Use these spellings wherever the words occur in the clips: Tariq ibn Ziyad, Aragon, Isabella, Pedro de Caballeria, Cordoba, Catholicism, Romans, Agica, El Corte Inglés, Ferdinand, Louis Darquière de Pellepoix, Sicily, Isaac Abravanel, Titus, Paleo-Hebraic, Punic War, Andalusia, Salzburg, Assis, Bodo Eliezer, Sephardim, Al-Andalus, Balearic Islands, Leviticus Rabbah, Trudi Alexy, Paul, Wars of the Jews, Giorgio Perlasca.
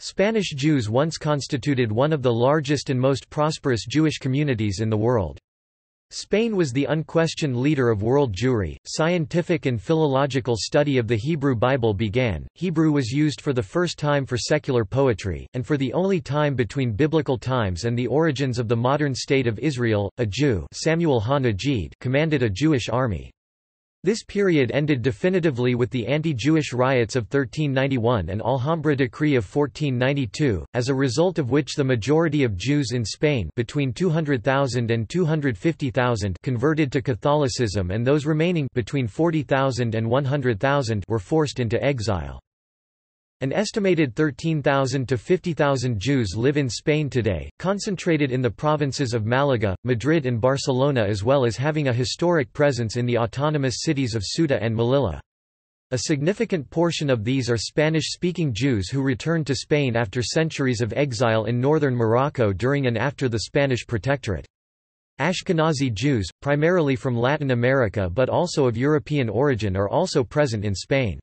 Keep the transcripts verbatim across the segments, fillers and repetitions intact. Spanish Jews once constituted one of the largest and most prosperous Jewish communities in the world. Spain was the unquestioned leader of world Jewry. Scientific and philological study of the Hebrew Bible began. Hebrew was used for the first time for secular poetry, and for the only time between biblical times and the origins of the modern state of Israel, a Jew, Samuel ha-Najid, commanded a Jewish army. This period ended definitively with the anti-Jewish riots of thirteen ninety-one and Alhambra decree of fourteen ninety-two, as a result of which the majority of Jews in Spain, between two hundred thousand and two hundred fifty thousand, converted to Catholicism, and those remaining, between forty thousand and one hundred thousand, were forced into exile. An estimated thirteen thousand to fifty thousand Jews live in Spain today, concentrated in the provinces of Malaga, Madrid and Barcelona, as well as having a historic presence in the autonomous cities of Ceuta and Melilla. A significant portion of these are Spanish-speaking Jews who returned to Spain after centuries of exile in northern Morocco during and after the Spanish protectorate. Ashkenazi Jews, primarily from Latin America but also of European origin, are also present in Spain.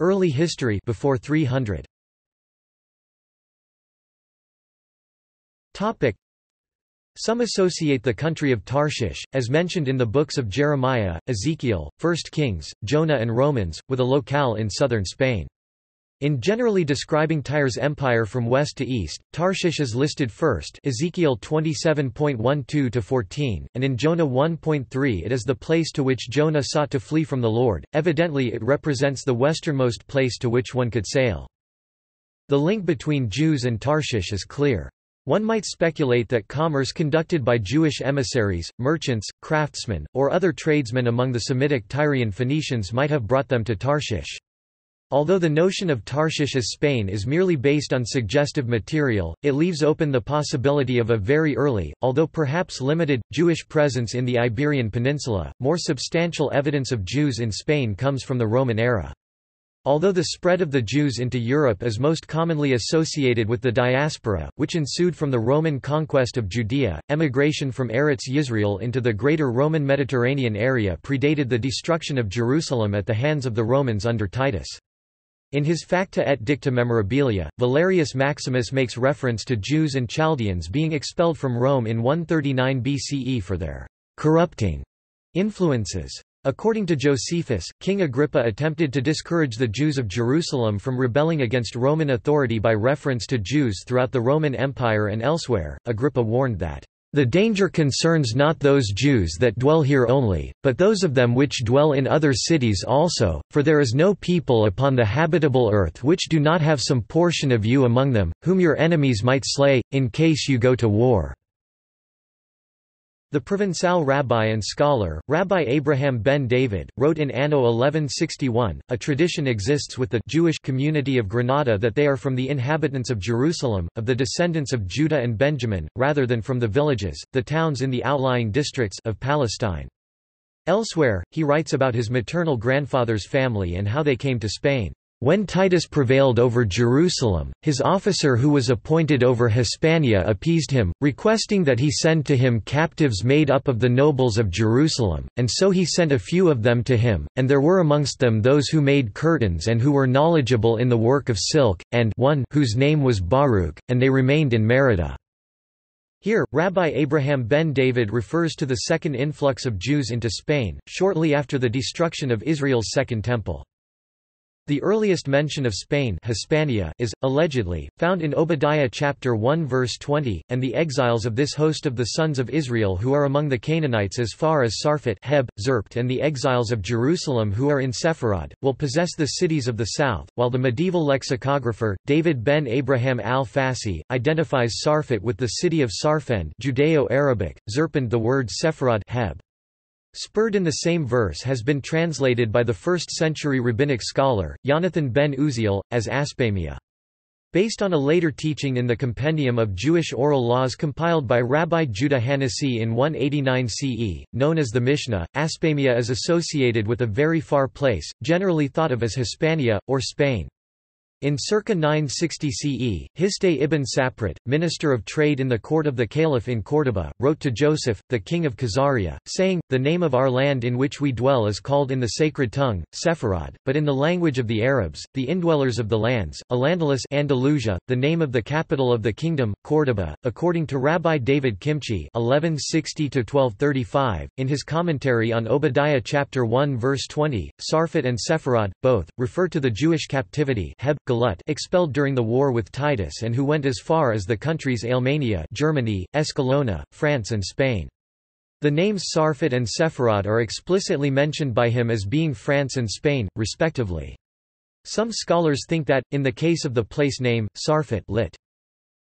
Early history before three hundred. Some associate the country of Tarshish, as mentioned in the books of Jeremiah, Ezekiel, First Kings, Jonah and Romans, with a locale in southern Spain. In generally describing Tyre's empire from west to east, Tarshish is listed first, Ezekiel twenty-seven, twelve to fourteen, and in Jonah one, three it is the place to which Jonah sought to flee from the Lord. Evidently it represents the westernmost place to which one could sail. The link between Jews and Tarshish is clear. One might speculate that commerce conducted by Jewish emissaries, merchants, craftsmen, or other tradesmen among the Semitic Tyrian Phoenicians might have brought them to Tarshish. Although the notion of Tarshish as Spain is merely based on suggestive material, it leaves open the possibility of a very early, although perhaps limited, Jewish presence in the Iberian Peninsula. More substantial evidence of Jews in Spain comes from the Roman era. Although the spread of the Jews into Europe is most commonly associated with the diaspora, which ensued from the Roman conquest of Judea, emigration from Eretz Yisrael into the greater Roman Mediterranean area predated the destruction of Jerusalem at the hands of the Romans under Titus. In his Facta et Dicta Memorabilia, Valerius Maximus makes reference to Jews and Chaldeans being expelled from Rome in one thirty-nine B C E for their corrupting influences. According to Josephus, King Agrippa attempted to discourage the Jews of Jerusalem from rebelling against Roman authority by reference to Jews throughout the Roman Empire and elsewhere. Agrippa warned that the danger concerns not those Jews that dwell here only, but those of them which dwell in other cities also, for there is no people upon the habitable earth which do not have some portion of you among them, whom your enemies might slay, in case you go to war." The Provençal rabbi and scholar, Rabbi Abraham ben David, wrote in Anno eleven sixty-one, a tradition exists with the Jewish community of Granada that they are from the inhabitants of Jerusalem, of the descendants of Judah and Benjamin, rather than from the villages, the towns in the outlying districts of Palestine. Elsewhere, he writes about his maternal grandfather's family and how they came to Spain. When Titus prevailed over Jerusalem, his officer who was appointed over Hispania appeased him, requesting that he send to him captives made up of the nobles of Jerusalem, and so he sent a few of them to him, and there were amongst them those who made curtains and who were knowledgeable in the work of silk, and one whose name was Baruch, and they remained in Merida. Here, Rabbi Abraham ben David refers to the second influx of Jews into Spain, shortly after the destruction of Israel's Second Temple. The earliest mention of Spain, Hispania, is, allegedly, found in Obadiah chapter one verse twenty, and the exiles of this host of the sons of Israel who are among the Canaanites as far as Sarfat, Heb, Zerpt, and the exiles of Jerusalem who are in Sepharad, will possess the cities of the south, while the medieval lexicographer, David ben Abraham al-Fassi, identifies Sarfat with the city of Sarfend, Judeo-Arabic, Zerpend, the word Sepharad, Heb. Spurred in the same verse has been translated by the first-century rabbinic scholar, Yonathan ben Uziel, as Aspamia. Based on a later teaching in the Compendium of Jewish Oral Laws compiled by Rabbi Judah Hanasi in one eighty-nine C E, known as the Mishnah, Aspamia is associated with a very far place, generally thought of as Hispania, or Spain. In circa nine sixty C E, Hasdai ibn Shaprut, minister of trade in the court of the Caliph in Cordoba, wrote to Joseph, the king of Khazaria, saying, "The name of our land in which we dwell is called in the sacred tongue, Sepharad, but in the language of the Arabs, the indwellers of the lands, Al-Andalus, Andalusia, the name of the capital of the kingdom, Cordoba." According to Rabbi David Kimchi eleven sixty to twelve thirty-five, in his commentary on Obadiah chapter one verse twenty, Sarfat and Sepharad, both, refer to the Jewish captivity Heb Galut expelled during the war with Titus and who went as far as the countries Alemania, Germany, Escalona, France and Spain. The names Sarfat and Sepharad are explicitly mentioned by him as being France and Spain, respectively. Some scholars think that, in the case of the place name, Sarfat lit.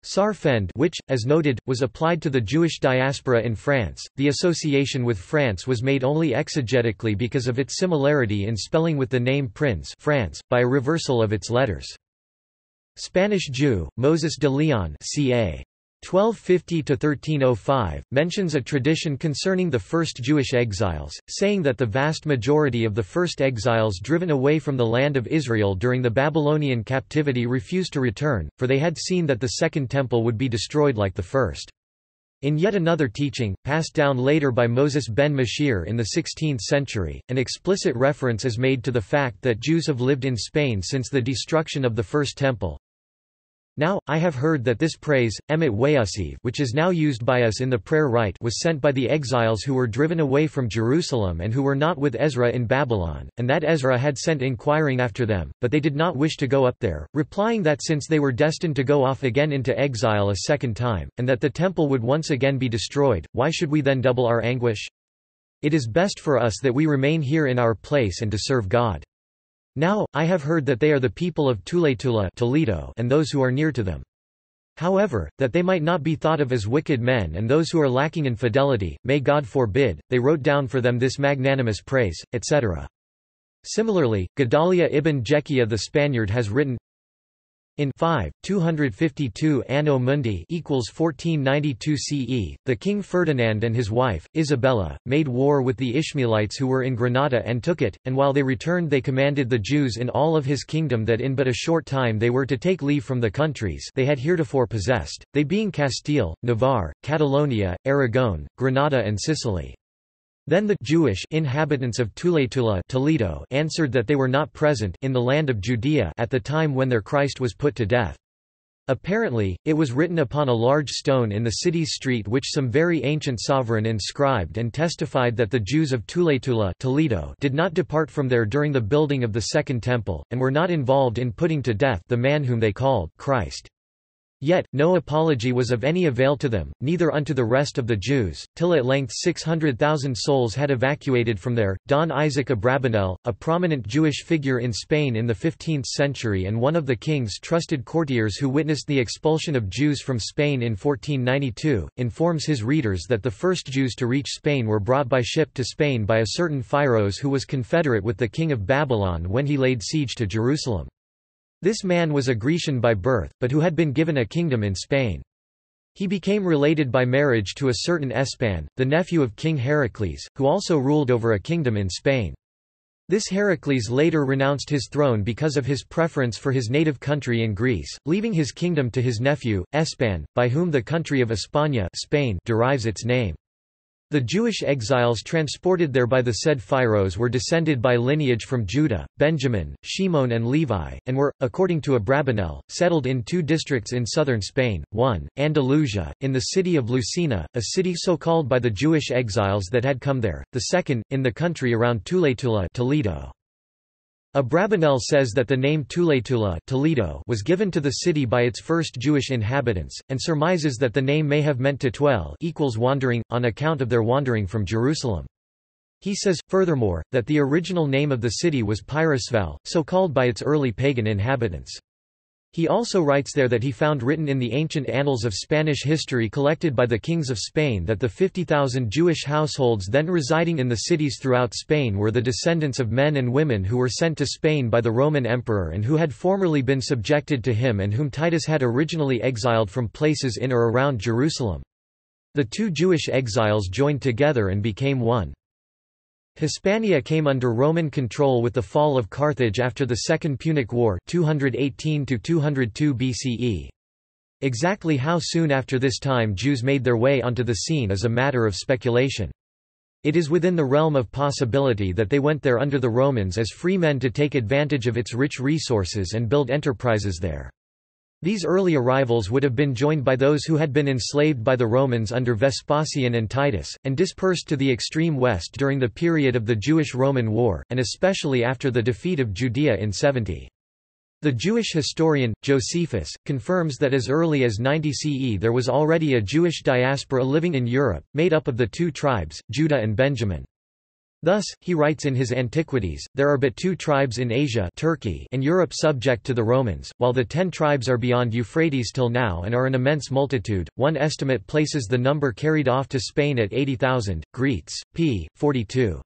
Sarfend, which, as noted, was applied to the Jewish diaspora in France, the association with France was made only exegetically because of its similarity in spelling with the name Prince France, by a reversal of its letters. Spanish Jew, Moses de Leon circa twelve fifty to thirteen oh five, mentions a tradition concerning the first Jewish exiles, saying that the vast majority of the first exiles driven away from the land of Israel during the Babylonian captivity refused to return, for they had seen that the Second Temple would be destroyed like the first. In yet another teaching, passed down later by Moses ben Mashir in the sixteenth century, an explicit reference is made to the fact that Jews have lived in Spain since the destruction of the First Temple. "Now, I have heard that this praise, emet wayusiv, which is now used by us in the prayer rite, was sent by the exiles who were driven away from Jerusalem and who were not with Ezra in Babylon, and that Ezra had sent inquiring after them, but they did not wish to go up there, replying that since they were destined to go off again into exile a second time, and that the temple would once again be destroyed, why should we then double our anguish? It is best for us that we remain here in our place and to serve God. Now, I have heard that they are the people of Tuletula Toledo and those who are near to them. However, that they might not be thought of as wicked men and those who are lacking in fidelity, may God forbid, they wrote down for them this magnanimous praise," et cetera. Similarly, Gedaliah ibn Yahya the Spaniard has written, in five, two fifty-two Anno Mundi equals fourteen ninety-two C E, the King Ferdinand and his wife, Isabella, made war with the Ishmaelites who were in Granada and took it, and while they returned they commanded the Jews in all of his kingdom that in but a short time they were to take leave from the countries they had heretofore possessed, they being Castile, Navarre, Catalonia, Aragon, Granada and Sicily. Then the Jewish inhabitants of Tuletula Toledo answered that they were not present in the land of Judea at the time when their Christ was put to death. Apparently, it was written upon a large stone in the city's street which some very ancient sovereign inscribed and testified that the Jews of Tuletula Toledo did not depart from there during the building of the Second Temple, and were not involved in putting to death the man whom they called Christ. Yet, no apology was of any avail to them, neither unto the rest of the Jews, till at length six hundred thousand souls had evacuated from there. Don Isaac Abravanel, a prominent Jewish figure in Spain in the fifteenth century and one of the king's trusted courtiers who witnessed the expulsion of Jews from Spain in fourteen ninety-two, informs his readers that the first Jews to reach Spain were brought by ship to Spain by a certain Firos who was confederate with the king of Babylon when he laid siege to Jerusalem. This man was a Grecian by birth, but who had been given a kingdom in Spain. He became related by marriage to a certain Espan, the nephew of King Heracles, who also ruled over a kingdom in Spain. This Heracles later renounced his throne because of his preference for his native country in Greece, leaving his kingdom to his nephew, Espan, by whom the country of Hispania, Spain, derives its name. The Jewish exiles transported there by the said Firos were descended by lineage from Judah, Benjamin, Shimon and Levi, and were, according to Abravanel, settled in two districts in southern Spain, one, Andalusia, in the city of Lucena, a city so called by the Jewish exiles that had come there, the second, in the country around Tuletula Toledo. Abravanel says that the name Tuletula Toledo was given to the city by its first Jewish inhabitants, and surmises that the name may have meant to dwell equals wandering, on account of their wandering from Jerusalem. He says, furthermore, that the original name of the city was Pyrosval, so called by its early pagan inhabitants. He also writes there that he found written in the ancient annals of Spanish history collected by the kings of Spain that the fifty thousand Jewish households then residing in the cities throughout Spain were the descendants of men and women who were sent to Spain by the Roman emperor and who had formerly been subjected to him and whom Titus had originally exiled from places in or around Jerusalem. The two Jewish exiles joined together and became one. Hispania came under Roman control with the fall of Carthage after the Second Punic War two eighteen to two oh two B C E. Exactly how soon after this time Jews made their way onto the scene is a matter of speculation. It is within the realm of possibility that they went there under the Romans as free men to take advantage of its rich resources and build enterprises there. These early arrivals would have been joined by those who had been enslaved by the Romans under Vespasian and Titus, and dispersed to the extreme west during the period of the Jewish-Roman War, and especially after the defeat of Judea in seventy. The Jewish historian, Josephus, confirms that as early as ninety C E there was already a Jewish diaspora living in Europe, made up of the two tribes, Judah and Benjamin. Thus, he writes in his Antiquities, there are but two tribes in Asia, Turkey and Europe subject to the Romans, while the ten tribes are beyond Euphrates till now and are an immense multitude. One estimate places the number carried off to Spain at eighty thousand, Greeks, p. forty-two.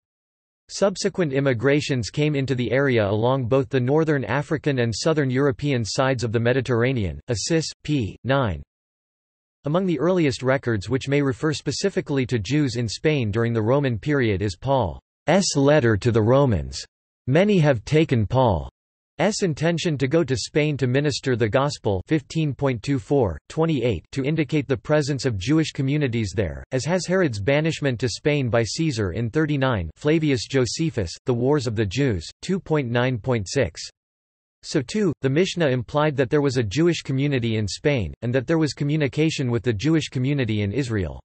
Subsequent immigrations came into the area along both the northern African and southern European sides of the Mediterranean, Assis, p. nine. Among the earliest records which may refer specifically to Jews in Spain during the Roman period is Paul. S. letter to the Romans. Many have taken Paul's intention to go to Spain to minister the Gospel fifteen twenty-four, twenty-eight to indicate the presence of Jewish communities there, as has Herod's banishment to Spain by Caesar in thirty-nine Flavius Josephus, The Wars of the Jews, two nine six. So too, the Mishnah implied that there was a Jewish community in Spain, and that there was communication with the Jewish community in Israel.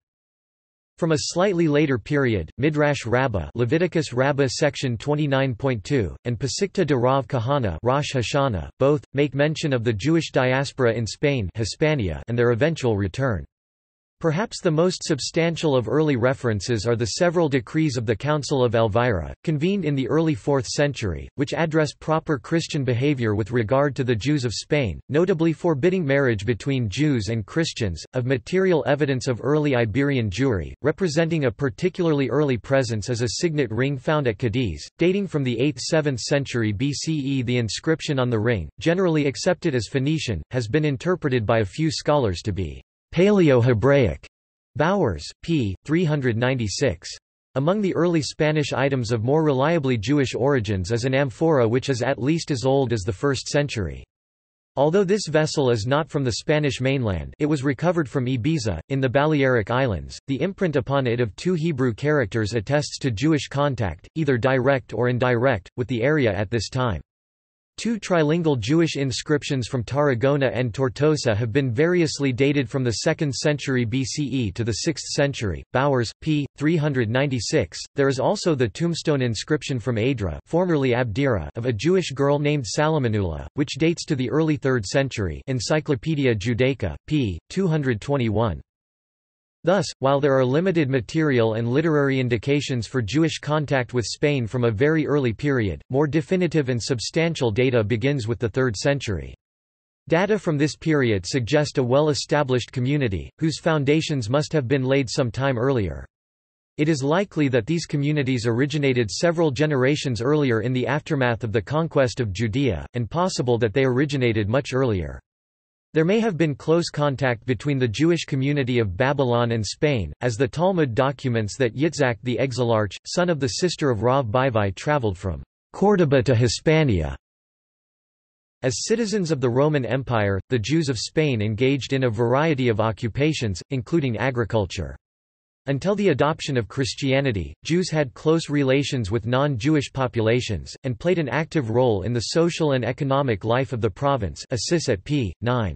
From a slightly later period, Midrash Rabbah, Leviticus Rabbah section twenty-nine point two, and Pasikta de Rav Kahana, Rosh Hashanah, both make mention of the Jewish diaspora in Spain, Hispania, and their eventual return. Perhaps the most substantial of early references are the several decrees of the Council of Elvira, convened in the early fourth century, which address proper Christian behavior with regard to the Jews of Spain, notably forbidding marriage between Jews and Christians, of material evidence of early Iberian Jewry, representing a particularly early presence as a signet ring found at Cadiz, dating from the eighth to seventh century B C E. The inscription on the ring, generally accepted as Phoenician, has been interpreted by a few scholars to be Paleo-Hebraic. Bowers, p. three ninety-six. Among the early Spanish items of more reliably Jewish origins is an amphora which is at least as old as the first century. Although this vessel is not from the Spanish mainland, it was recovered from Ibiza, in the Balearic Islands. The imprint upon it of two Hebrew characters attests to Jewish contact, either direct or indirect, with the area at this time. Two trilingual Jewish inscriptions from Tarragona and Tortosa have been variously dated from the second century B C E to the sixth century. Bowers, p. three ninety-six. There is also the tombstone inscription from Adra, formerly Abdera, of a Jewish girl named Salamanula, which dates to the early third century. Encyclopaedia Judaica, p. two twenty-one. Thus, while there are limited material and literary indications for Jewish contact with Spain from a very early period, more definitive and substantial data begins with the third century. Data from this period suggest a well-established community, whose foundations must have been laid some time earlier. It is likely that these communities originated several generations earlier in the aftermath of the conquest of Judea, and possible that they originated much earlier. There may have been close contact between the Jewish community of Babylon and Spain, as the Talmud documents that Yitzhak the Exilarch, son of the sister of Rav Bivai, traveled from Cordoba to Hispania. As citizens of the Roman Empire, the Jews of Spain engaged in a variety of occupations, including agriculture. Until the adoption of Christianity, Jews had close relations with non-Jewish populations, and played an active role in the social and economic life of the province. Assis at p. nine.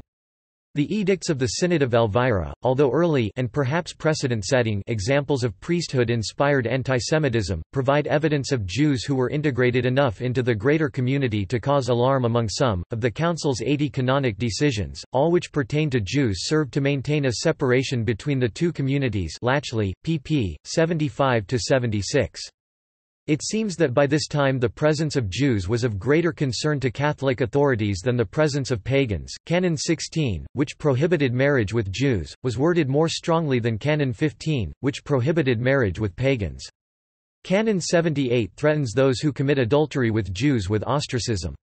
The edicts of the Synod of Elvira, although early and perhaps precedent-setting examples of priesthood-inspired antisemitism, provide evidence of Jews who were integrated enough into the greater community to cause alarm among some. Of the Council's eighty canonic decisions, all which pertain to Jews served to maintain a separation between the two communities. Latchley, pp. seventy-five to seventy-six. It seems that by this time the presence of Jews was of greater concern to Catholic authorities than the presence of pagans. Canon sixteen, which prohibited marriage with Jews, was worded more strongly than Canon fifteen, which prohibited marriage with pagans. Canon seventy-eight threatens those who commit adultery with Jews with ostracism.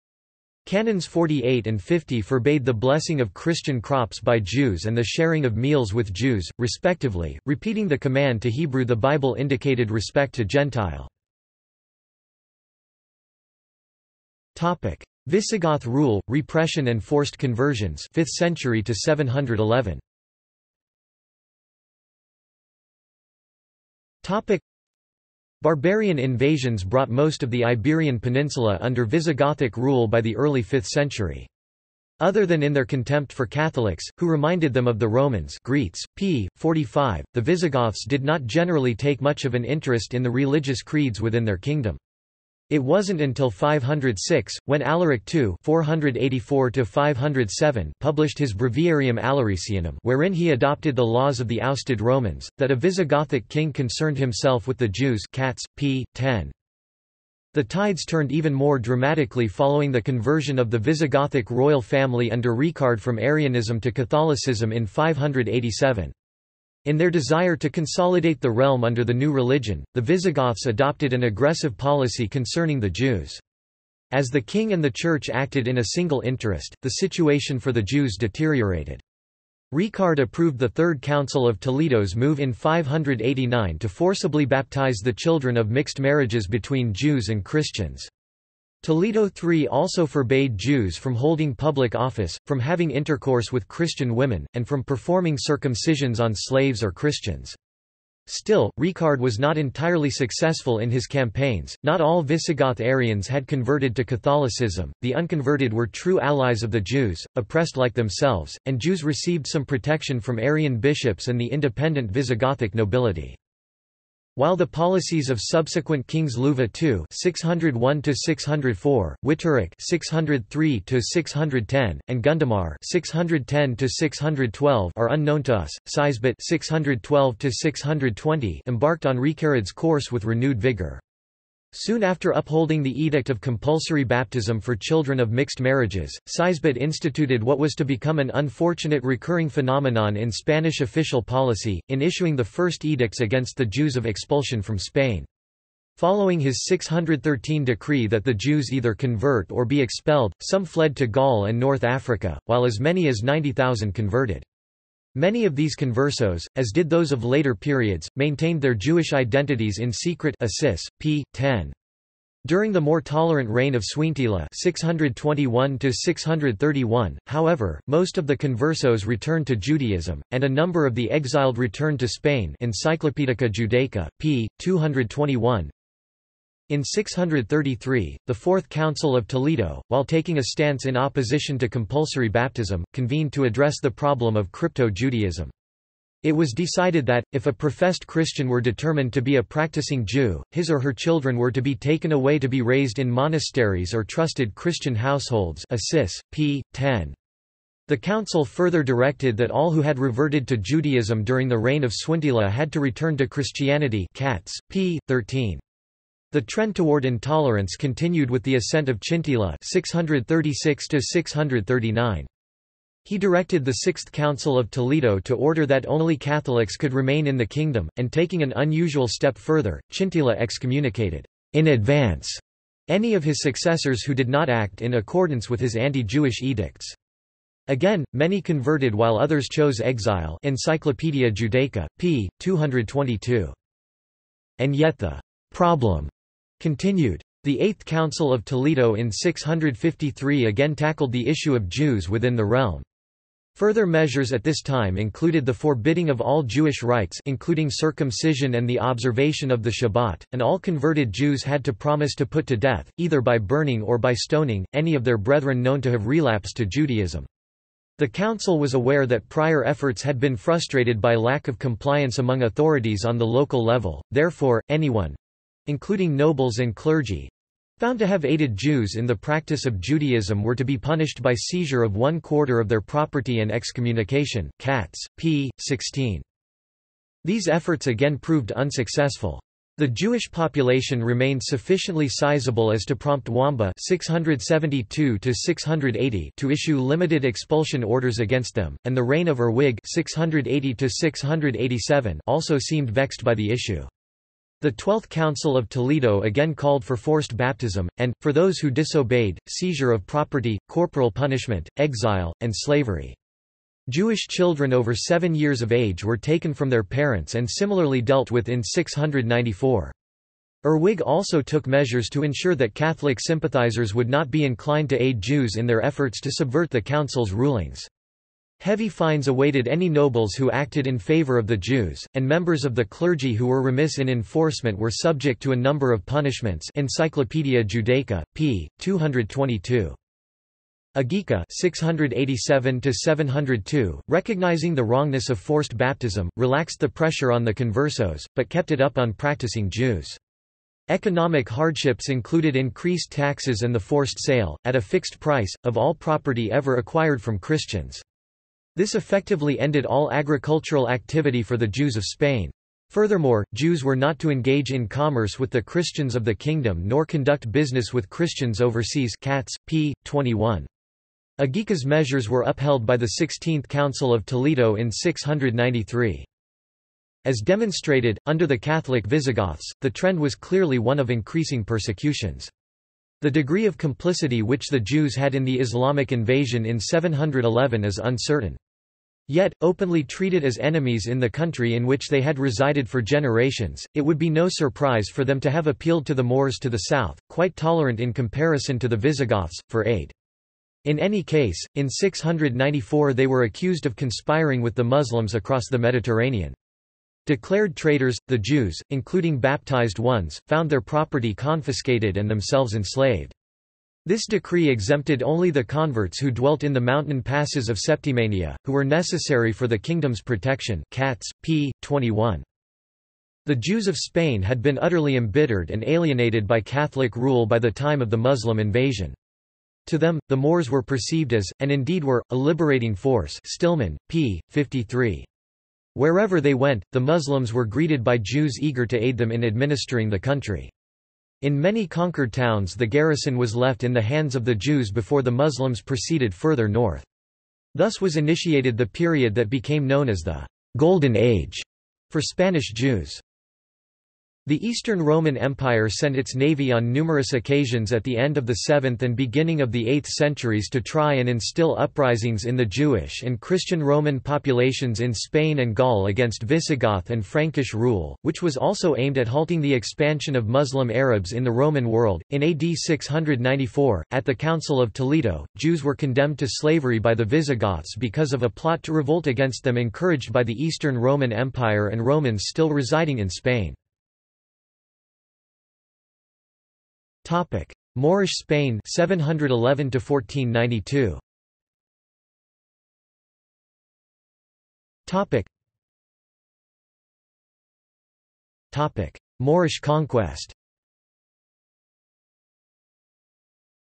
Canons forty-eight and fifty forbade the blessing of Christian crops by Jews and the sharing of meals with Jews, respectively, repeating the command to Hebrew the Bible indicated respect to Gentile. Topic: Visigoth rule, repression and forced conversions, fifth century to seven hundred eleven. Topic: Barbarian invasions brought most of the Iberian Peninsula under Visigothic rule by the early fifth century. Other than in their contempt for Catholics, who reminded them of the Romans Greets, page forty-five, the Visigoths did not generally take much of an interest in the religious creeds within their kingdom. It wasn't until five hundred six, when Alaric the Second four eighty-four to five oh seven published his Breviarium Alaricianum, wherein he adopted the laws of the ousted Romans, that a Visigothic king concerned himself with the Jews. Cats, page ten. The tides turned even more dramatically following the conversion of the Visigothic royal family under Ricard from Arianism to Catholicism in five hundred eighty-seven. In their desire to consolidate the realm under the new religion, the Visigoths adopted an aggressive policy concerning the Jews. As the king and the church acted in a single interest, the situation for the Jews deteriorated. Ricard approved the Third Council of Toledo's move in five hundred eighty-nine to forcibly baptize the children of mixed marriages between Jews and Christians. Toledo the Third also forbade Jews from holding public office, from having intercourse with Christian women, and from performing circumcisions on slaves or Christians. Still, Ricard was not entirely successful in his campaigns. Not all Visigoth Arians had converted to Catholicism, the unconverted were true allies of the Jews, oppressed like themselves, and Jews received some protection from Arian bishops and the independent Visigothic nobility. While the policies of subsequent kings Luva the Second six oh one to six oh four, Witteric six oh three to six ten, and Gundamar six ten to six twelve are unknown to us, Sisbut six twelve to six twenty embarked on Ricarid's course with renewed vigor. Soon after upholding the edict of compulsory baptism for children of mixed marriages, Sisbut instituted what was to become an unfortunate recurring phenomenon in Spanish official policy, in issuing the first edicts against the Jews of expulsion from Spain. Following his six hundred thirteen decree that the Jews either convert or be expelled, some fled to Gaul and North Africa, while as many as ninety thousand converted. Many of these conversos, as did those of later periods, maintained their Jewish identities in secret. Assis, page ten. During the more tolerant reign of Suintila six twenty-one to six thirty-one, however, most of the conversos returned to Judaism, and a number of the exiled returned to Spain. Encyclopædica Judaica, page two twenty-one. In six hundred thirty-three, the Fourth Council of Toledo, while taking a stance in opposition to compulsory baptism, convened to address the problem of crypto-Judaism. It was decided that, if a professed Christian were determined to be a practicing Jew, his or her children were to be taken away to be raised in monasteries or trusted Christian households. Assis, page ten. The council further directed that all who had reverted to Judaism during the reign of Suintila had to return to Christianity. Katz, page thirteen. The trend toward intolerance continued with the ascent of Chintila six thirty-six to six thirty-nine. He directed the Sixth Council of Toledo to order that only Catholics could remain in the kingdom, and taking an unusual step further, Chintila excommunicated, in advance, any of his successors who did not act in accordance with his anti-Jewish edicts. Again, many converted while others chose exile. Encyclopaedia Judaica, page two twenty-two. And yet the problem continued. The Eighth Council of Toledo in six hundred fifty-three again tackled the issue of Jews within the realm. Further measures at this time included the forbidding of all Jewish rites, including circumcision and the observation of the Shabbat, and all converted Jews had to promise to put to death, either by burning or by stoning, any of their brethren known to have relapsed to Judaism. The council was aware that prior efforts had been frustrated by lack of compliance among authorities on the local level, therefore, anyone, including nobles and clergy, found to have aided Jews in the practice of Judaism were to be punished by seizure of one quarter of their property and excommunication. Katz, page sixteen. These efforts again proved unsuccessful. The Jewish population remained sufficiently sizable as to prompt Wamba six seventy-two to six eighty to issue limited expulsion orders against them, and the reign of Erwig six eighty to six eighty-seven also seemed vexed by the issue. The Twelfth Council of Toledo again called for forced baptism, and, for those who disobeyed, seizure of property, corporal punishment, exile, and slavery. Jewish children over seven years of age were taken from their parents and similarly dealt with in six hundred ninety-four. Erwig also took measures to ensure that Catholic sympathizers would not be inclined to aid Jews in their efforts to subvert the council's rulings. Heavy fines awaited any nobles who acted in favor of the Jews, and members of the clergy who were remiss in enforcement were subject to a number of punishments. Encyclopaedia Judaica, p. two hundred twenty-two. Agica six eighty-seven to seven oh two, recognizing the wrongness of forced baptism, relaxed the pressure on the conversos, but kept it up on practicing Jews. Economic hardships included increased taxes and the forced sale, at a fixed price, of all property ever acquired from Christians. This effectively ended all agricultural activity for the Jews of Spain. Furthermore, Jews were not to engage in commerce with the Christians of the kingdom nor conduct business with Christians overseas. Katz, p. twenty-one. Agica's measures were upheld by the sixteenth Council of Toledo in six hundred ninety-three. As demonstrated, under the Catholic Visigoths, the trend was clearly one of increasing persecutions. The degree of complicity which the Jews had in the Islamic invasion in seven hundred eleven is uncertain. Yet, openly treated as enemies in the country in which they had resided for generations, it would be no surprise for them to have appealed to the Moors to the south, quite tolerant in comparison to the Visigoths, for aid. In any case, in six hundred ninety-four they were accused of conspiring with the Muslims across the Mediterranean. Declared traitors, the Jews, including baptized ones, found their property confiscated and themselves enslaved. This decree exempted only the converts who dwelt in the mountain passes of Septimania, who were necessary for the kingdom's protection. Katz, p. twenty-one. The Jews of Spain had been utterly embittered and alienated by Catholic rule by the time of the Muslim invasion. To them, the Moors were perceived as, and indeed were, a liberating force. Stillman, p. fifty-three. Wherever they went, the Muslims were greeted by Jews eager to aid them in administering the country. In many conquered towns the garrison was left in the hands of the Jews before the Muslims proceeded further north. Thus was initiated the period that became known as the Golden Age for Spanish Jews. The Eastern Roman Empire sent its navy on numerous occasions at the end of the seventh and beginning of the eighth centuries to try and instill uprisings in the Jewish and Christian Roman populations in Spain and Gaul against Visigoth and Frankish rule, which was also aimed at halting the expansion of Muslim Arabs in the Roman world. In A D six hundred ninety-four, at the Council of Toledo, Jews were condemned to slavery by the Visigoths because of a plot to revolt against them encouraged by the Eastern Roman Empire and Romans still residing in Spain. Topic: Moorish Spain seven eleven to fourteen ninety-two. Topic. Topic: Moorish conquest.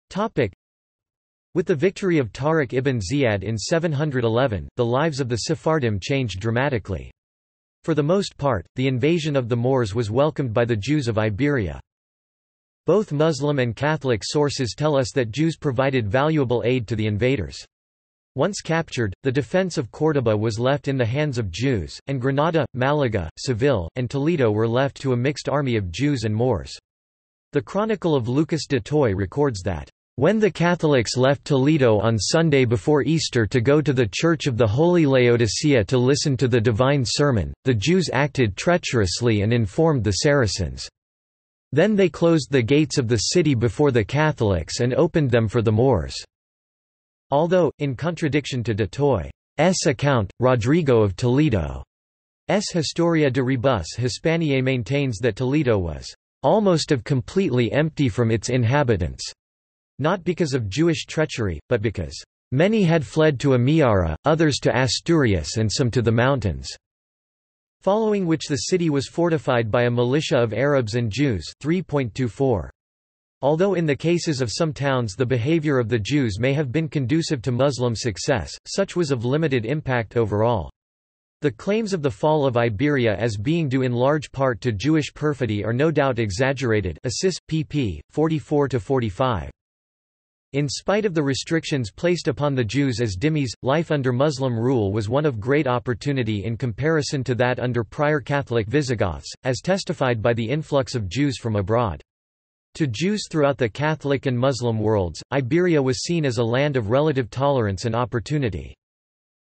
Topic: With the victory of Tariq ibn Ziyad in seven hundred eleven, the lives of the Sephardim changed dramatically. For the most part, the invasion of the Moors was welcomed by the Jews of Iberia. Both Muslim and Catholic sources tell us that Jews provided valuable aid to the invaders. Once captured, the defense of Córdoba was left in the hands of Jews, and Granada, Malaga, Seville, and Toledo were left to a mixed army of Jews and Moors. The Chronicle of Lucas de Toy records that, "...when the Catholics left Toledo on Sunday before Easter to go to the Church of the Holy Laodicea to listen to the divine sermon, the Jews acted treacherously and informed the Saracens." Then they closed the gates of the city before the Catholics and opened them for the Moors." Although, in contradiction to de Toy's account, Rodrigo of Toledo's Historia de Rebus Hispaniae maintains that Toledo was "...almost of completely empty from its inhabitants," not because of Jewish treachery, but because "...many had fled to Amiara, others to Asturias and some to the mountains." Following which the city was fortified by a militia of Arabs and Jews three point two four. Although in the cases of some towns the behavior of the Jews may have been conducive to Muslim success, such was of limited impact overall. The claims of the fall of Iberia as being due in large part to Jewish perfidy are no doubt exaggerated. Assis, pp. forty-four to forty-five. In spite of the restrictions placed upon the Jews as dhimmis, life under Muslim rule was one of great opportunity in comparison to that under prior Catholic Visigoths, as testified by the influx of Jews from abroad. To Jews throughout the Catholic and Muslim worlds, Iberia was seen as a land of relative tolerance and opportunity.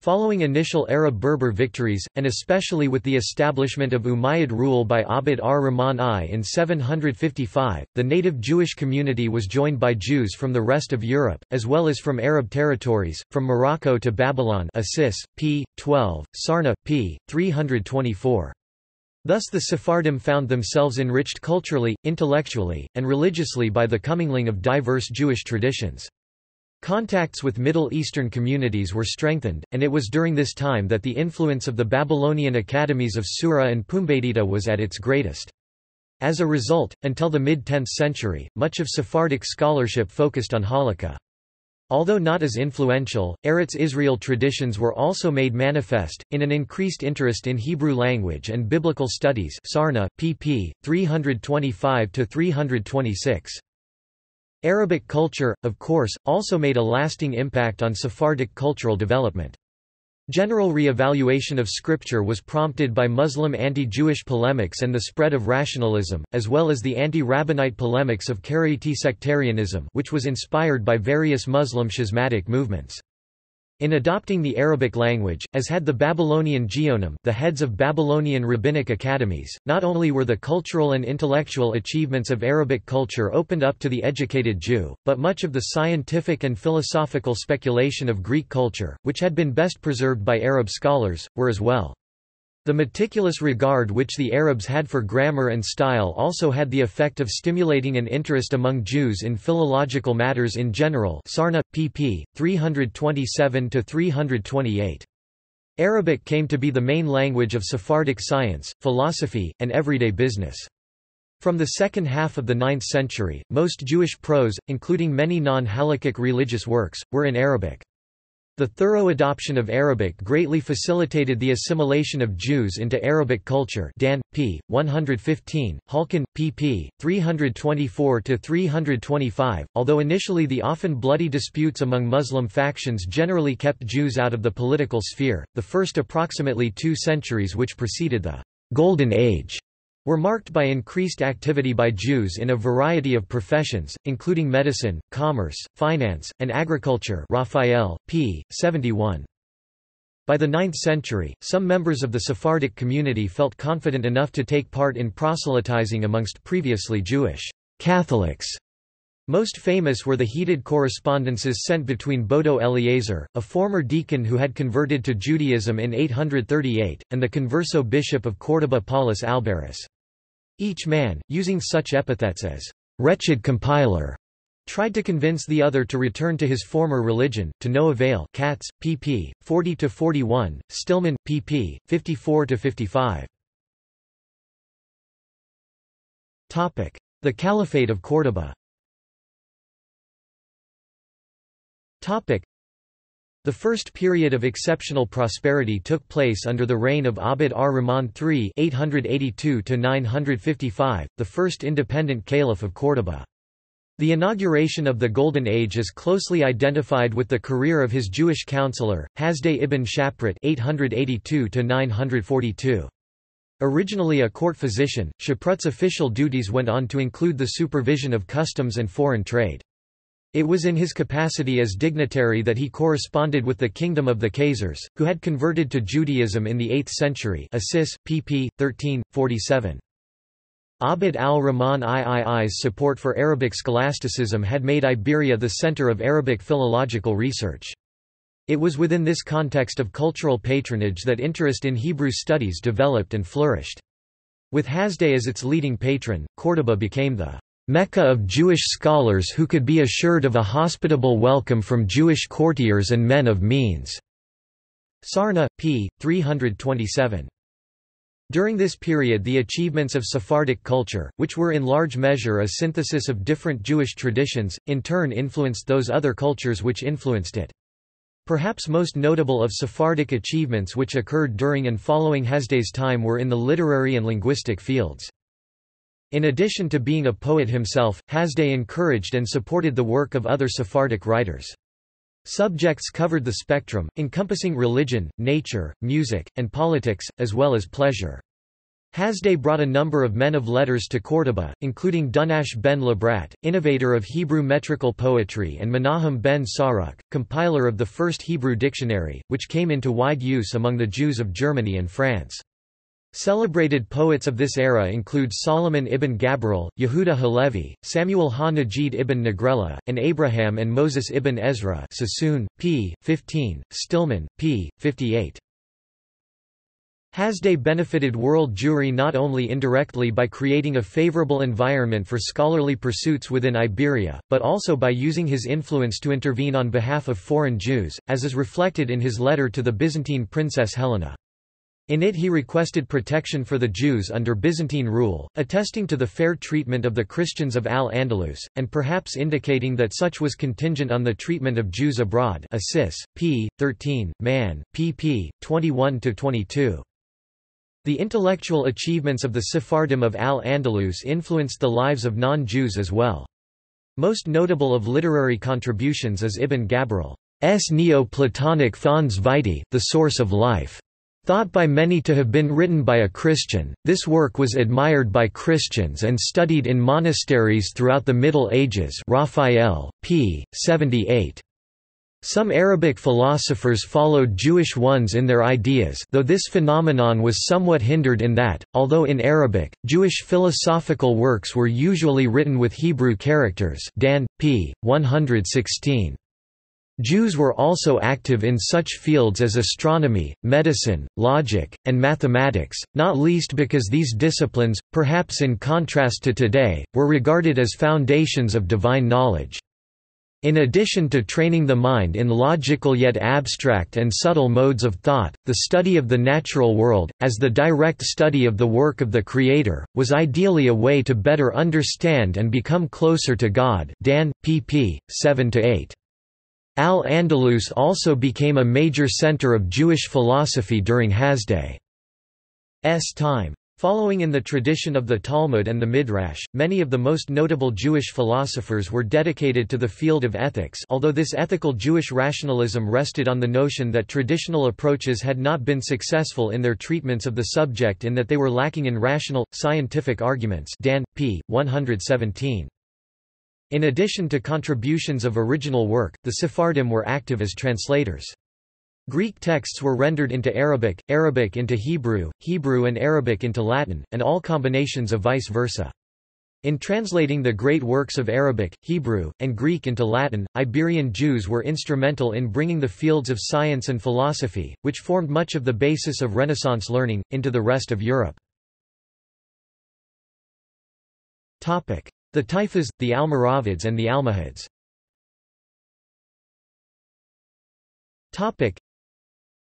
Following initial Arab-Berber victories, and especially with the establishment of Umayyad rule by Abd ar-Rahman I in seven hundred fifty-five, the native Jewish community was joined by Jews from the rest of Europe, as well as from Arab territories, from Morocco to Babylon Assis, p twelve, Sarna, p three hundred twenty-four. Thus the Sephardim found themselves enriched culturally, intellectually, and religiously by the commingling of diverse Jewish traditions. Contacts with Middle Eastern communities were strengthened, and it was during this time that the influence of the Babylonian academies of Sura and Pumbedita was at its greatest. As a result, until the mid-tenth century, much of Sephardic scholarship focused on Halakha. Although not as influential, Eretz Israel traditions were also made manifest, in an increased interest in Hebrew language and biblical studies Sarna, pp. three twenty-five to three twenty-six. Arabic culture, of course, also made a lasting impact on Sephardic cultural development. General re-evaluation of scripture was prompted by Muslim anti-Jewish polemics and the spread of rationalism, as well as the anti-Rabbinite polemics of Karaite sectarianism, which was inspired by various Muslim schismatic movements. In adopting the Arabic language, as had the Babylonian Geonim, the heads of Babylonian rabbinic academies, not only were the cultural and intellectual achievements of Arabic culture opened up to the educated Jew, but much of the scientific and philosophical speculation of Greek culture, which had been best preserved by Arab scholars, were as well. The meticulous regard which the Arabs had for grammar and style also had the effect of stimulating an interest among Jews in philological matters in general Sarna, pp. three twenty-seven to three twenty-eight. Arabic came to be the main language of Sephardic science, philosophy, and everyday business. From the second half of the ninth century, most Jewish prose, including many non-halakhic religious works, were in Arabic. The thorough adoption of Arabic greatly facilitated the assimilation of Jews into Arabic culture Dan, p. one hundred fifteen, Halkin, pp. three twenty-four to three twenty-five. Although initially the often bloody disputes among Muslim factions generally kept Jews out of the political sphere, the first approximately two centuries which preceded the Golden Age were marked by increased activity by Jews in a variety of professions, including medicine, commerce, finance, and agriculture Raphael, p. seventy-one. By the ninth century, some members of the Sephardic community felt confident enough to take part in proselytizing amongst previously Jewish Catholics. Most famous were the heated correspondences sent between Bodo Eliezer, a former deacon who had converted to Judaism in eight hundred thirty-eight, and the converso bishop of Córdoba Paulus Albaris. Each man, using such epithets as "wretched compiler," tried to convince the other to return to his former religion, to no avail. Katz, pp. forty to forty-one, Stillman, pp. fifty-four to fifty-five. Topic: The Caliphate of Córdoba. Topic. The first period of exceptional prosperity took place under the reign of Abd ar-Rahman the third (eight eighty-two to nine fifty-five), the first independent caliph of Córdoba. The inauguration of the Golden Age is closely identified with the career of his Jewish counselor, Hasdai ibn Shaprut (eight eighty-two to nine forty-two). Originally a court physician, Shaprut's official duties went on to include the supervision of customs and foreign trade. It was in his capacity as dignitary that he corresponded with the kingdom of the Khazars, who had converted to Judaism in the eighth century Assis, pp. thirteen forty-seven. Abd al-Rahman the thii's support for Arabic scholasticism had made Iberia the center of Arabic philological research. It was within this context of cultural patronage that interest in Hebrew studies developed and flourished. With Hasdai as its leading patron, Córdoba became the Mecca of Jewish scholars who could be assured of a hospitable welcome from Jewish courtiers and men of means. Sarna, p. three twenty-seven. During this period, the achievements of Sephardic culture, which were in large measure a synthesis of different Jewish traditions, in turn influenced those other cultures which influenced it. Perhaps most notable of Sephardic achievements which occurred during and following Hasdai's time were in the literary and linguistic fields. In addition to being a poet himself, Hasdai encouraged and supported the work of other Sephardic writers. Subjects covered the spectrum, encompassing religion, nature, music, and politics, as well as pleasure. Hasdai brought a number of men of letters to Córdoba, including Dunash ben Labrat, innovator of Hebrew metrical poetry, and Menahem ben Saruk, compiler of the first Hebrew dictionary, which came into wide use among the Jews of Germany and France. Celebrated poets of this era include Solomon ibn Gabriel, Yehuda Halevi, Samuel ha-Najid ibn Negrela, and Abraham and Moses ibn Ezra. Sassoon, p. fifteen, Stillman, p. fifty-eight. Hasdai benefited world Jewry not only indirectly by creating a favorable environment for scholarly pursuits within Iberia, but also by using his influence to intervene on behalf of foreign Jews, as is reflected in his letter to the Byzantine princess Helena. In it he requested protection for the Jews under Byzantine rule, attesting to the fair treatment of the Christians of Al-Andalus, and perhaps indicating that such was contingent on the treatment of Jews abroad. Assis, p. thirteen, Mann, pp. twenty-one to twenty-two. The intellectual achievements of the Sephardim of Al-Andalus influenced the lives of non-Jews as well. Most notable of literary contributions is Ibn Gabriel's Neo-Platonic Thons Vitae, The Source of Life. Thought by many to have been written by a Christian, this work was admired by Christians and studied in monasteries throughout the Middle Ages. Raphael, p. seventy-eight. Some Arabic philosophers followed Jewish ones in their ideas, though this phenomenon was somewhat hindered in that, although in Arabic, Jewish philosophical works were usually written with Hebrew characters. Dan, p. one hundred sixteen. Jews were also active in such fields as astronomy, medicine, logic, and mathematics, not least because these disciplines, perhaps in contrast to today, were regarded as foundations of divine knowledge. In addition to training the mind in logical yet abstract and subtle modes of thought, the study of the natural world, as the direct study of the work of the Creator, was ideally a way to better understand and become closer to God. Dan, pp. seven to eight. Al-Andalus also became a major center of Jewish philosophy during Hasdai's time. Following in the tradition of the Talmud and the Midrash, many of the most notable Jewish philosophers were dedicated to the field of ethics, although this ethical Jewish rationalism rested on the notion that traditional approaches had not been successful in their treatments of the subject in that they were lacking in rational, scientific arguments. Dan, p. one hundred seventeen. In addition to contributions of original work, the Sephardim were active as translators. Greek texts were rendered into Arabic, Arabic into Hebrew, Hebrew and Arabic into Latin, and all combinations of vice versa. In translating the great works of Arabic, Hebrew, and Greek into Latin, Iberian Jews were instrumental in bringing the fields of science and philosophy, which formed much of the basis of Renaissance learning, into the rest of Europe. The Taifas, the Almoravids and the Almohads.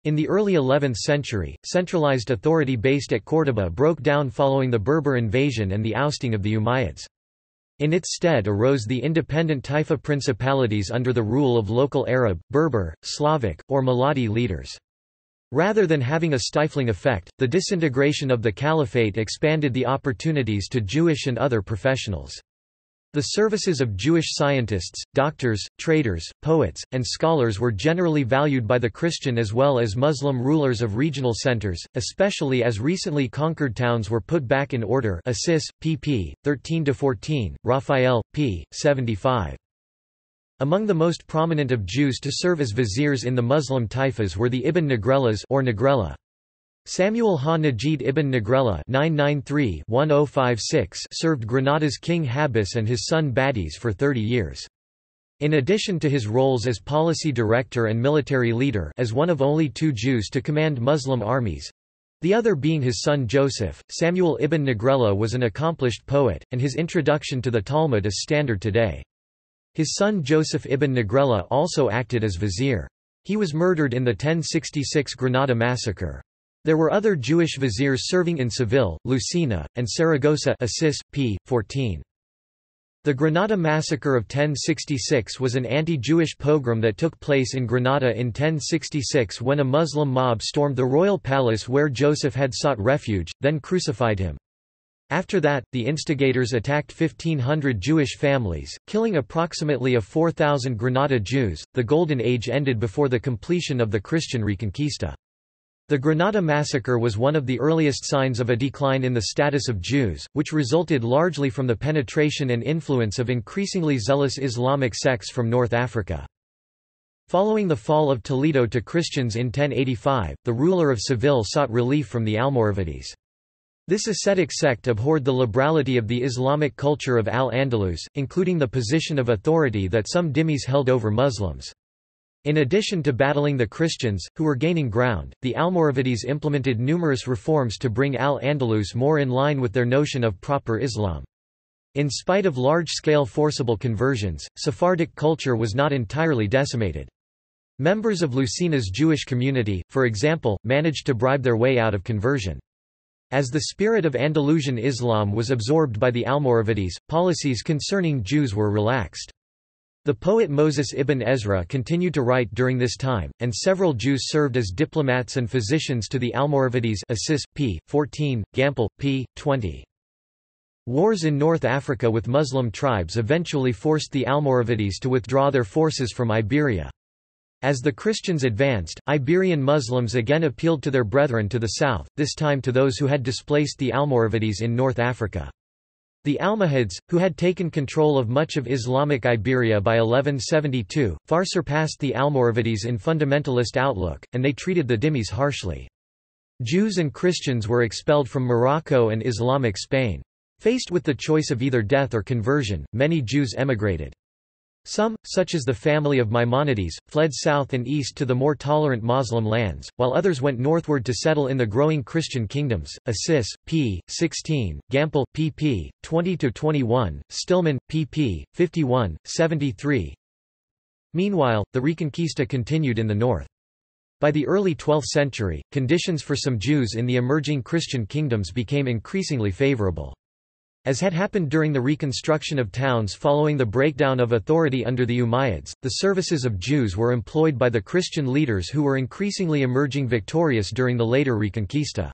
In the early eleventh century, centralized authority based at Córdoba broke down following the Berber invasion and the ousting of the Umayyads. In its stead arose the independent Taifa principalities under the rule of local Arab, Berber, Slavic, or Maladi leaders. Rather than having a stifling effect, the disintegration of the caliphate expanded the opportunities to Jewish and other professionals. The services of Jewish scientists, doctors, traders, poets, and scholars were generally valued by the Christian as well as Muslim rulers of regional centers, especially as recently conquered towns were put back in order. Assis, pp. thirteen to fourteen, Raphael, p. seventy-five. Among the most prominent of Jews to serve as viziers in the Muslim taifas were the Ibn Negrelas or Negrela. Samuel ha-Najid ibn Negrela nine ninety-three to ten fifty-six served Granada's King Habis and his son Badis for thirty years. In addition to his roles as policy director and military leader, as one of only two Jews to command Muslim armies—the other being his son Joseph, Samuel ibn Negrela was an accomplished poet, and his introduction to the Talmud is standard today. His son Joseph ibn Negrela also acted as vizier. He was murdered in the ten sixty-six Granada massacre. There were other Jewish viziers serving in Seville, Lucena, and Saragossa. Assis, p. fourteen. The Granada massacre of ten sixty-six was an anti-Jewish pogrom that took place in Granada in ten sixty-six when a Muslim mob stormed the royal palace where Joseph had sought refuge, then crucified him. After that, the instigators attacked fifteen hundred Jewish families, killing approximately a four thousand Granada Jews. The Golden Age ended before the completion of the Christian Reconquista. The Granada massacre was one of the earliest signs of a decline in the status of Jews, which resulted largely from the penetration and influence of increasingly zealous Islamic sects from North Africa. Following the fall of Toledo to Christians in ten eighty-five, the ruler of Seville sought relief from the Almoravides. This ascetic sect abhorred the liberality of the Islamic culture of Al-Andalus, including the position of authority that some dhimmis held over Muslims. In addition to battling the Christians, who were gaining ground, the Almoravides implemented numerous reforms to bring Al-Andalus more in line with their notion of proper Islam. In spite of large-scale forcible conversions, Sephardic culture was not entirely decimated. Members of Lucena's Jewish community, for example, managed to bribe their way out of conversion. As the spirit of Andalusian Islam was absorbed by the Almoravides, policies concerning Jews were relaxed. The poet Moses ibn Ezra continued to write during this time, and several Jews served as diplomats and physicians to the Almoravides. Assis, p. fourteen, Gampel, p. twenty. Wars in North Africa with Muslim tribes eventually forced the Almoravides to withdraw their forces from Iberia. As the Christians advanced, Iberian Muslims again appealed to their brethren to the south, this time to those who had displaced the Almoravides in North Africa. The Almohads, who had taken control of much of Islamic Iberia by eleven seventy-two, far surpassed the Almoravides in fundamentalist outlook, and they treated the dhimmis harshly. Jews and Christians were expelled from Morocco and Islamic Spain. Faced with the choice of either death or conversion, many Jews emigrated. Some, such as the family of Maimonides, fled south and east to the more tolerant Moslem lands, while others went northward to settle in the growing Christian kingdoms. Assis, p. sixteen, Gampel, pp. twenty to twenty-one, Stillman, pp. fifty-one, seventy-three. Meanwhile, the Reconquista continued in the north. By the early twelfth century, conditions for some Jews in the emerging Christian kingdoms became increasingly favorable. As had happened during the reconstruction of towns following the breakdown of authority under the Umayyads, the services of Jews were employed by the Christian leaders who were increasingly emerging victorious during the later Reconquista.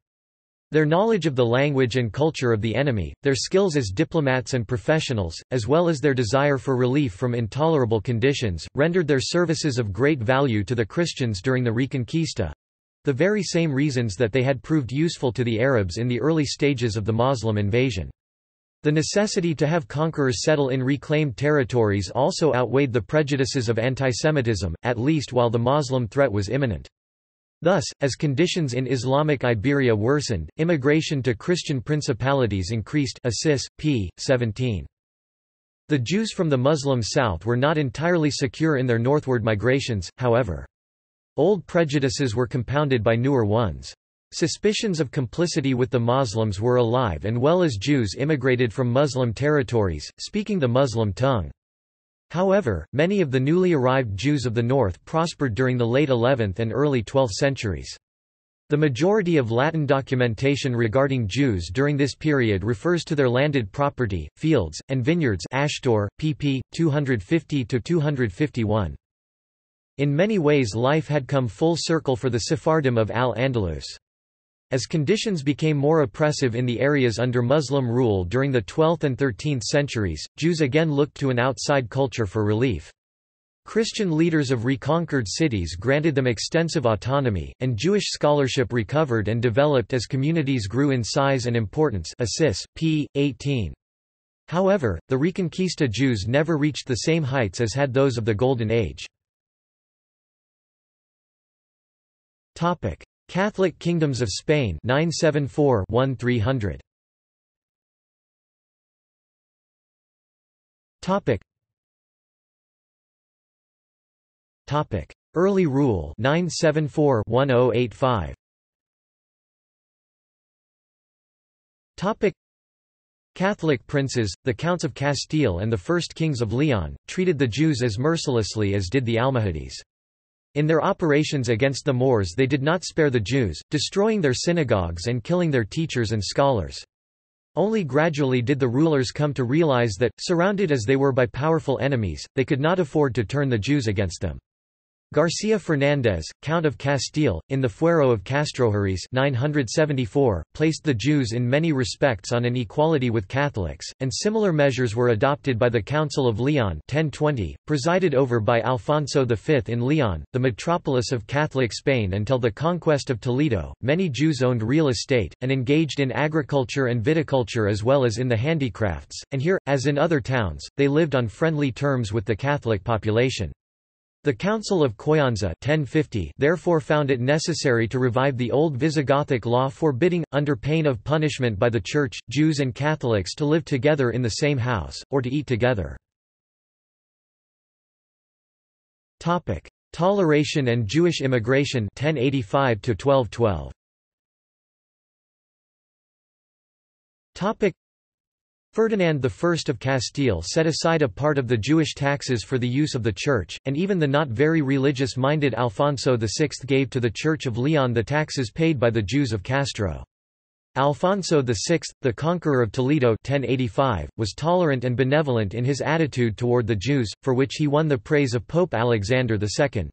Their knowledge of the language and culture of the enemy, their skills as diplomats and professionals, as well as their desire for relief from intolerable conditions, rendered their services of great value to the Christians during the Reconquista—the very same reasons that they had proved useful to the Arabs in the early stages of the Muslim invasion. The necessity to have conquerors settle in reclaimed territories also outweighed the prejudices of antisemitism, at least while the Muslim threat was imminent. Thus, as conditions in Islamic Iberia worsened, immigration to Christian principalities increased. Assis, p. seventeen. The Jews from the Muslim south were not entirely secure in their northward migrations, however. Old prejudices were compounded by newer ones. Suspicions of complicity with the Muslims were alive and well as Jews immigrated from Muslim territories, speaking the Muslim tongue. However, many of the newly arrived Jews of the north prospered during the late eleventh and early twelfth centuries. The majority of Latin documentation regarding Jews during this period refers to their landed property, fields, and vineyards. Ashtur, pp. two fifty to two fifty-one. In many ways life had come full circle for the Sephardim of Al-Andalus. As conditions became more oppressive in the areas under Muslim rule during the twelfth and thirteenth centuries, Jews again looked to an outside culture for relief. Christian leaders of reconquered cities granted them extensive autonomy, and Jewish scholarship recovered and developed as communities grew in size and importance. Assis, p. eighteen. However, the Reconquista Jews never reached the same heights as had those of the Golden Age. Catholic Kingdoms of Spain nine seventy-four to thirteen hundred. Topic Topic Early Rule nine seventy-four to ten eighty-five. Topic Catholic princes, the counts of Castile and the first kings of Leon, treated the Jews as mercilessly as did the Almohades. In their operations against the Moors they did not spare the Jews, destroying their synagogues and killing their teachers and scholars. Only gradually did the rulers come to realize that, surrounded as they were by powerful enemies, they could not afford to turn the Jews against them. Garcia Fernandez, Count of Castile, in the Fuero of Castrojares nine seventy-four, placed the Jews in many respects on an equality with Catholics, and similar measures were adopted by the Council of Leon ten twenty, presided over by Alfonso the Fifth in Leon, the metropolis of Catholic Spain until the conquest of Toledo. Many Jews owned real estate, and engaged in agriculture and viticulture as well as in the handicrafts, and here, as in other towns, they lived on friendly terms with the Catholic population. The Council of Cosenza ten fifty therefore found it necessary to revive the old Visigothic law forbidding, under pain of punishment by the Church, Jews and Catholics to live together in the same house, or to eat together. Toleration and Jewish immigration ten eighty-five to twelve twelve. Ferdinand the First of Castile set aside a part of the Jewish taxes for the use of the Church, and even the not very religious-minded Alfonso the Sixth gave to the Church of Leon the taxes paid by the Jews of Castro. Alfonso the Sixth, the conqueror of Toledo ten eighty-five, was tolerant and benevolent in his attitude toward the Jews, for which he won the praise of Pope Alexander the Second.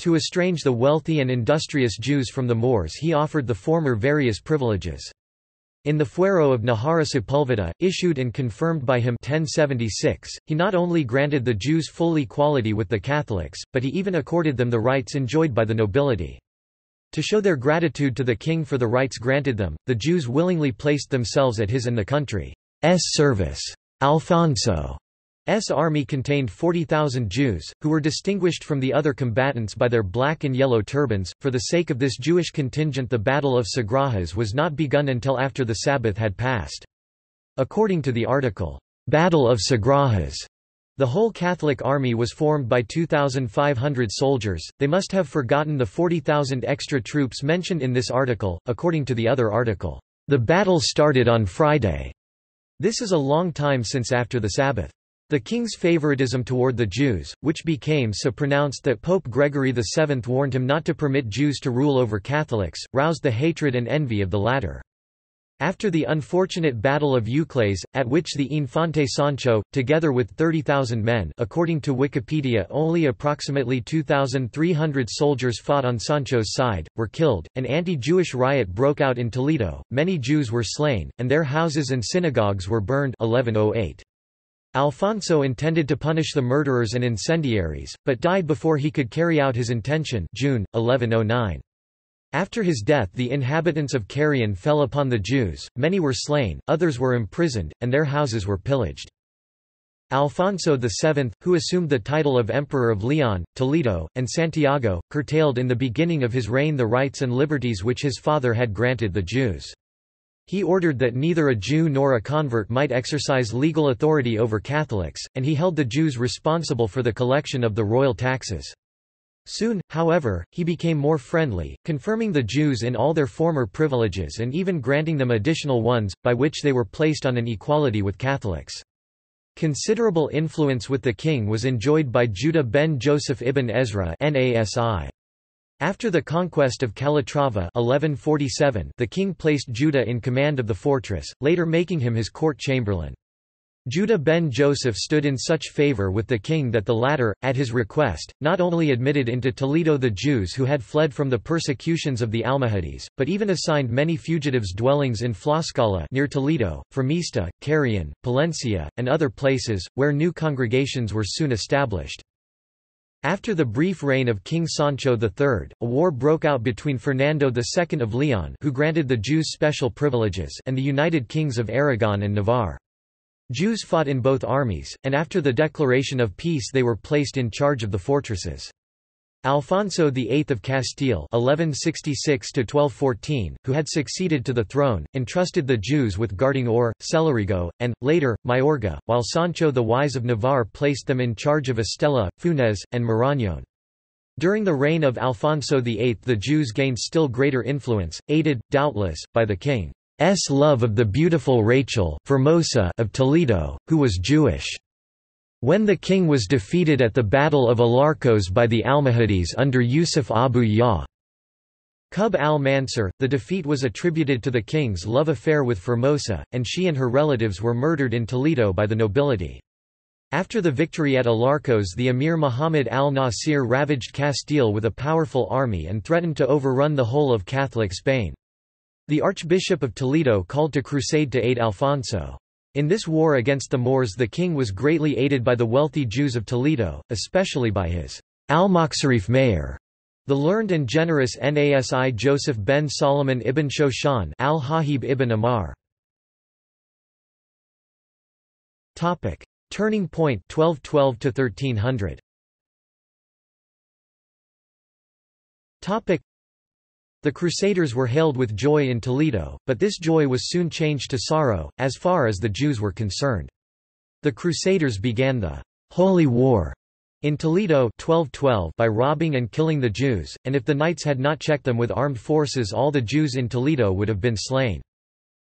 To estrange the wealthy and industrious Jews from the Moors, he offered the former various privileges. In the Fuero of Najara Sepúlveda, issued and confirmed by him ten seventy-six, he not only granted the Jews full equality with the Catholics, but he even accorded them the rights enjoyed by the nobility. To show their gratitude to the king for the rights granted them, the Jews willingly placed themselves at his and the country's service. Alfonso's army contained forty thousand Jews, who were distinguished from the other combatants by their black and yellow turbans. For the sake of this Jewish contingent, the Battle of Sagrajas was not begun until after the Sabbath had passed. According to the article, "Battle of Sagrajas," the whole Catholic army was formed by two thousand five hundred soldiers. They must have forgotten the forty thousand extra troops mentioned in this article. According to the other article, the battle started on Friday. This is a long time since after the Sabbath. The king's favoritism toward the Jews, which became so pronounced that Pope Gregory the Seventh warned him not to permit Jews to rule over Catholics, roused the hatred and envy of the latter. After the unfortunate Battle of Euclés, at which the Infante Sancho, together with thirty thousand men, according to Wikipedia only approximately two thousand three hundred soldiers fought on Sancho's side, were killed, an anti-Jewish riot broke out in Toledo, many Jews were slain, and their houses and synagogues were burned eleven oh eight. Alfonso intended to punish the murderers and incendiaries, but died before he could carry out his intention, June, eleven oh nine. After his death the inhabitants of Carrion fell upon the Jews, many were slain, others were imprisoned, and their houses were pillaged. Alfonso the Seventh, who assumed the title of Emperor of Leon, Toledo, and Santiago, curtailed in the beginning of his reign the rights and liberties which his father had granted the Jews. He ordered that neither a Jew nor a convert might exercise legal authority over Catholics, and he held the Jews responsible for the collection of the royal taxes. Soon, however, he became more friendly, confirming the Jews in all their former privileges and even granting them additional ones, by which they were placed on an equality with Catholics. Considerable influence with the king was enjoyed by Judah ben Joseph ibn Ezra Nasi. After the conquest of Calatrava eleven forty-seven, the king placed Judah in command of the fortress, later making him his court chamberlain. Judah ben Joseph stood in such favor with the king that the latter, at his request, not only admitted into Toledo the Jews who had fled from the persecutions of the Almohades, but even assigned many fugitives dwellings in Tlascala near Toledo, Formista, Carrion, Palencia, and other places, where new congregations were soon established. After the brief reign of King Sancho the Third, a war broke out between Fernando the Second of Leon, who granted the Jews special privileges, and the United Kings of Aragon and Navarre. Jews fought in both armies, and after the declaration of peace they were placed in charge of the fortresses. Alfonso the Eighth of Castile eleven sixty-six to twelve fourteen, who had succeeded to the throne, entrusted the Jews with guarding Or, Celerigo, and, later, Mayorga, while Sancho the Wise of Navarre placed them in charge of Estella, Funes, and Marañón. During the reign of Alfonso the Eighth the Jews gained still greater influence, aided, doubtless, by the king's love of the beautiful Rachel Formosa of Toledo, who was Jewish. When the king was defeated at the Battle of Alarcos by the Almohades under Yusuf Abu Ya'qub al-Mansur, the defeat was attributed to the king's love affair with Formosa, and she and her relatives were murdered in Toledo by the nobility. After the victory at Alarcos, the Emir Muhammad al-Nasir ravaged Castile with a powerful army and threatened to overrun the whole of Catholic Spain. The Archbishop of Toledo called to crusade to aid Alfonso. In this war against the Moors, the king was greatly aided by the wealthy Jews of Toledo, especially by his al-Maqsarif mayor, the learned and generous Nasi Joseph ben Solomon ibn Shoshan al-Hahib ibn Amar. Turning point twelve twelve to thirteen hundred. Topic. The Crusaders were hailed with joy in Toledo, but this joy was soon changed to sorrow, as far as the Jews were concerned. The Crusaders began the Holy War in Toledo twelve twelve by robbing and killing the Jews, and if the knights had not checked them with armed forces, all the Jews in Toledo would have been slain.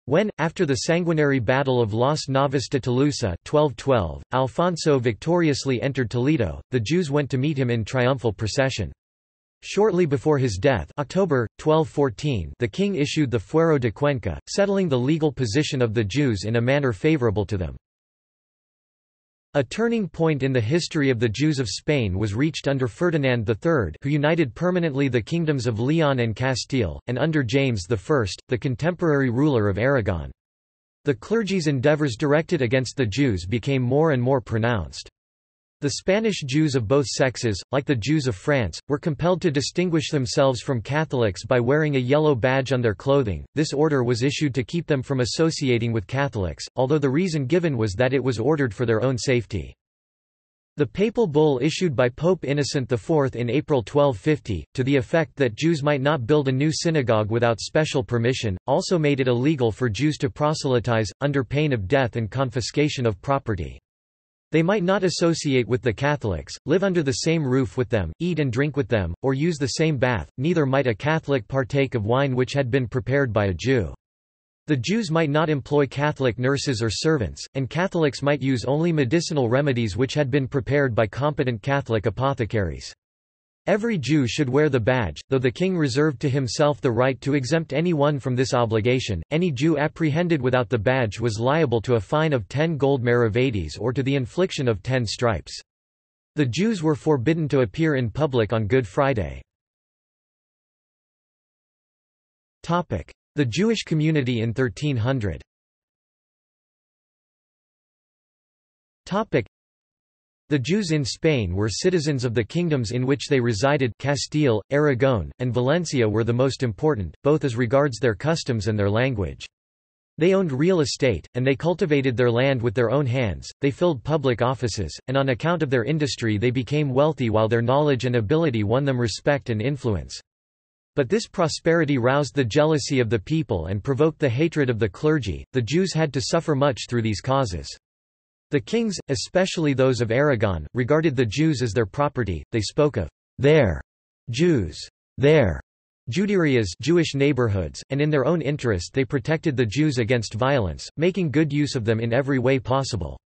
When, after the sanguinary Battle of Las Navas de Tolosa twelve twelve, Alfonso victoriously entered Toledo, the Jews went to meet him in triumphal procession. Shortly before his death, October, twelve fourteen, the king issued the Fuero de Cuenca, settling the legal position of the Jews in a manner favorable to them. A turning point in the history of the Jews of Spain was reached under Ferdinand the Third, who united permanently the kingdoms of Leon and Castile, and under James the First, the contemporary ruler of Aragon. The clergy's endeavors directed against the Jews became more and more pronounced. The Spanish Jews of both sexes, like the Jews of France, were compelled to distinguish themselves from Catholics by wearing a yellow badge on their clothing. This order was issued to keep them from associating with Catholics, although the reason given was that it was ordered for their own safety. The papal bull issued by Pope Innocent the Fourth in April twelve fifty, to the effect that Jews might not build a new synagogue without special permission, also made it illegal for Jews to proselytize, under pain of death and confiscation of property. They might not associate with the Catholics, live under the same roof with them, eat and drink with them, or use the same bath, neither might a Catholic partake of wine which had been prepared by a Jew. The Jews might not employ Catholic nurses or servants, and Catholics might use only medicinal remedies which had been prepared by competent Catholic apothecaries. Every Jew should wear the badge, though the king reserved to himself the right to exempt anyone from this obligation. Any Jew apprehended without the badge was liable to a fine of ten gold maravedis or to the infliction of ten stripes. The Jews were forbidden to appear in public on Good Friday. Topic: The Jewish community in thirteen hundred. Topic: The Jews in Spain were citizens of the kingdoms in which they resided. Castile, Aragon, and Valencia were the most important, both as regards their customs and their language. They owned real estate, and they cultivated their land with their own hands, they filled public offices, and on account of their industry they became wealthy while their knowledge and ability won them respect and influence. But this prosperity roused the jealousy of the people and provoked the hatred of the clergy. The Jews had to suffer much through these causes. The kings, especially those of Aragon, regarded the Jews as their property. They spoke of their Jews, their Juderias, Jewish neighborhoods, and in their own interest they protected the Jews against violence, making good use of them in every way possible.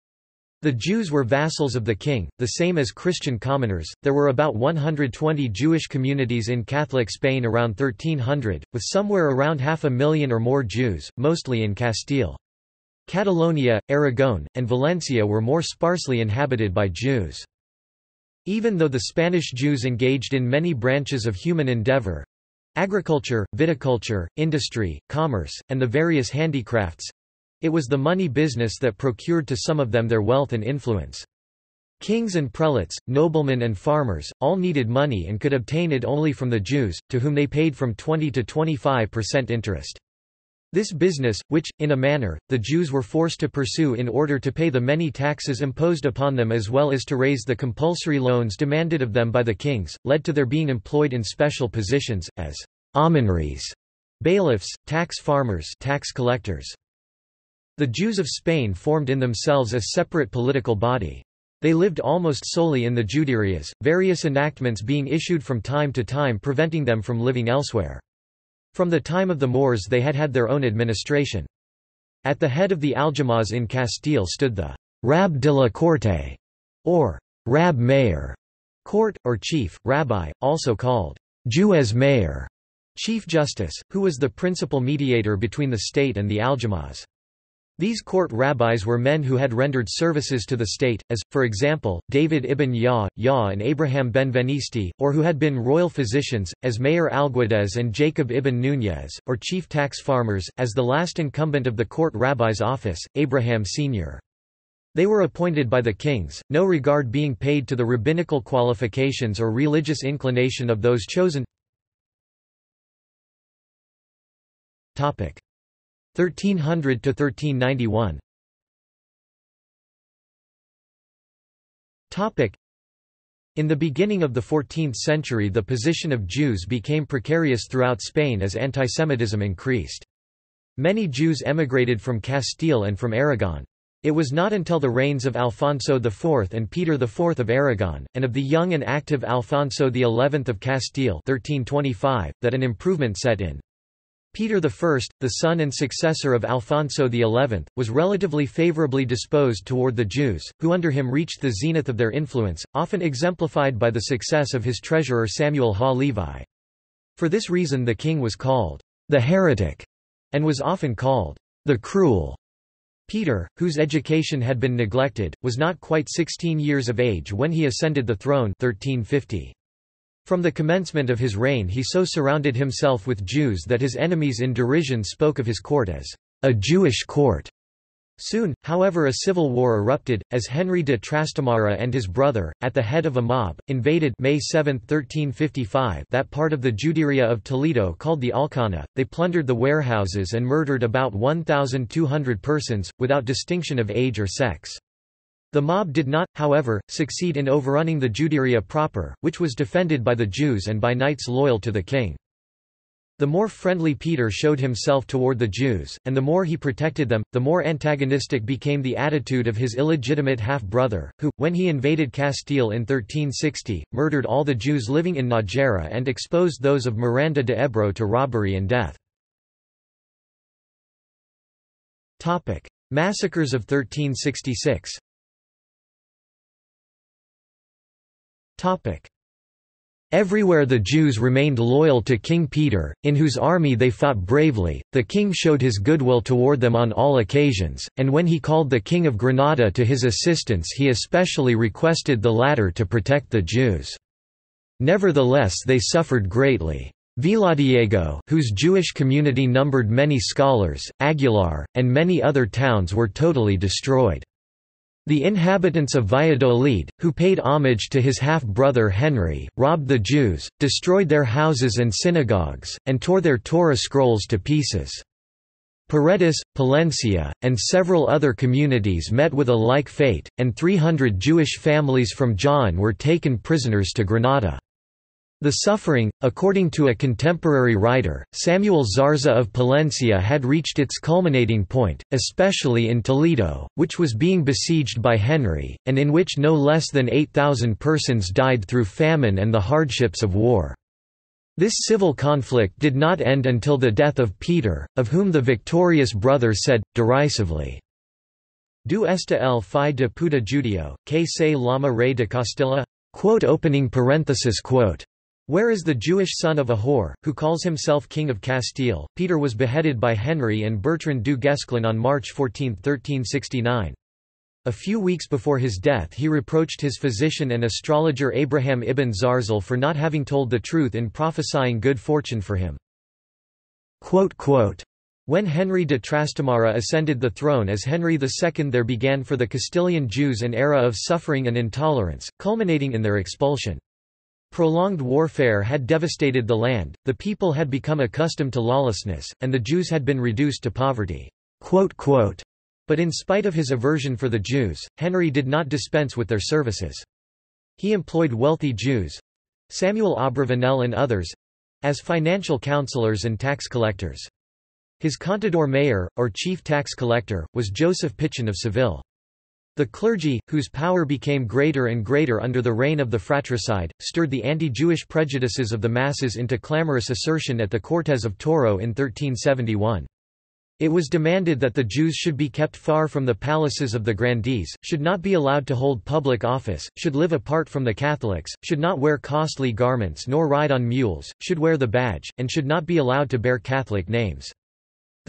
The Jews were vassals of the king, the same as Christian commoners. There were about one hundred twenty Jewish communities in Catholic Spain around thirteen hundred, with somewhere around half a million or more Jews, mostly in Castile. Catalonia, Aragon, and Valencia were more sparsely inhabited by Jews. Even though the Spanish Jews engaged in many branches of human endeavor—agriculture, viticulture, industry, commerce, and the various handicrafts—it was the money business that procured to some of them their wealth and influence. Kings and prelates, noblemen and farmers, all needed money and could obtain it only from the Jews, to whom they paid from twenty to twenty-five percent interest. This business, which, in a manner, the Jews were forced to pursue in order to pay the many taxes imposed upon them as well as to raise the compulsory loans demanded of them by the kings, led to their being employed in special positions, as almonries, bailiffs, tax farmers, tax collectors. The Jews of Spain formed in themselves a separate political body. They lived almost solely in the Juderias, various enactments being issued from time to time preventing them from living elsewhere. From the time of the Moors they had had their own administration. At the head of the Aljamas in Castile stood the Rab de la Corte, or Rab Mayor, court, or chief, rabbi, also called Juez Mayor, chief justice, who was the principal mediator between the state and the Aljamas. These court rabbis were men who had rendered services to the state, as, for example, David ibn Yah, Yah and Abraham Benvenisti, or who had been royal physicians, as Mayor Alguides and Jacob ibn Núñez, or chief tax farmers, as the last incumbent of the court rabbi's office, Abraham Senior They were appointed by the kings, no regard being paid to the rabbinical qualifications or religious inclination of those chosen. thirteen hundred to thirteen ninety-one. In the beginning of the fourteenth century, the position of Jews became precarious throughout Spain as antisemitism increased. Many Jews emigrated from Castile and from Aragon. It was not until the reigns of Alfonso the Fourth and Peter the Fourth of Aragon, and of the young and active Alfonso the Eleventh of Castile thirteen twenty-five, that an improvement set in. Peter the First, the son and successor of Alfonso the Eleventh, was relatively favorably disposed toward the Jews, who under him reached the zenith of their influence, often exemplified by the success of his treasurer Samuel Ha Levi. For this reason the king was called the heretic, and was often called the cruel. Peter, whose education had been neglected, was not quite sixteen years of age when he ascended the throne thirteen fifty. From the commencement of his reign he so surrounded himself with Jews that his enemies in derision spoke of his court as a Jewish court. Soon, however, a civil war erupted, as Henry de Trastamara and his brother, at the head of a mob, invaded May seventh, thirteen fifty-five that part of the Juderia of Toledo called the Alcana. They plundered the warehouses and murdered about one thousand two hundred persons, without distinction of age or sex. The mob did not, however, succeed in overrunning the Juderia proper, which was defended by the Jews and by knights loyal to the king. The more friendly Peter showed himself toward the Jews, and the more he protected them, the more antagonistic became the attitude of his illegitimate half-brother, who, when he invaded Castile in thirteen sixty, murdered all the Jews living in Najera and exposed those of Miranda de Ebro to robbery and death. Topic: Massacres of thirteen sixty-six. Topic: Everywhere the Jews remained loyal to King Peter, in whose army they fought bravely. The king showed his goodwill toward them on all occasions, and when he called the king of Granada to his assistance he especially requested the latter to protect the Jews. Nevertheless they suffered greatly. Villadiego, whose Jewish community numbered many scholars, Aguilar, and many other towns were totally destroyed. The inhabitants of Valladolid, who paid homage to his half-brother Henry, robbed the Jews, destroyed their houses and synagogues, and tore their Torah scrolls to pieces. Paredes, Palencia, and several other communities met with a like fate, and three hundred Jewish families from Jaén were taken prisoners to Granada. The suffering, according to a contemporary writer, Samuel Zarza of Palencia, had reached its culminating point, especially in Toledo, which was being besieged by Henry, and in which no less than eight thousand persons died through famine and the hardships of war. This civil conflict did not end until the death of Peter, of whom the victorious brother said, derisively, "Du esta el fi de puta judío, que se llama rey de Castilla?" Quote opening parenthesis quote. Where is the Jewish son of a whore, who calls himself king of Castile? Peter was beheaded by Henry and Bertrand du Guesclin on March fourteenth, thirteen sixty-nine. A few weeks before his death he reproached his physician and astrologer Abraham ibn Zarzal for not having told the truth in prophesying good fortune for him. Quote, quote. When Henry de Trastamara ascended the throne as Henry the Second, there began for the Castilian Jews an era of suffering and intolerance, culminating in their expulsion. Prolonged warfare had devastated the land, the people had become accustomed to lawlessness, and the Jews had been reduced to poverty. Quote, quote. But in spite of his aversion for the Jews, Henry did not dispense with their services. He employed wealthy Jews—Samuel Abravanel and others—as financial counselors and tax collectors. His contador mayor, or chief tax collector, was Joseph Pichon of Seville. The clergy, whose power became greater and greater under the reign of the fratricide, stirred the anti-Jewish prejudices of the masses into clamorous assertion at the Cortes of Toro in thirteen seventy-one. It was demanded that the Jews should be kept far from the palaces of the grandees, should not be allowed to hold public office, should live apart from the Catholics, should not wear costly garments nor ride on mules, should wear the badge, and should not be allowed to bear Catholic names.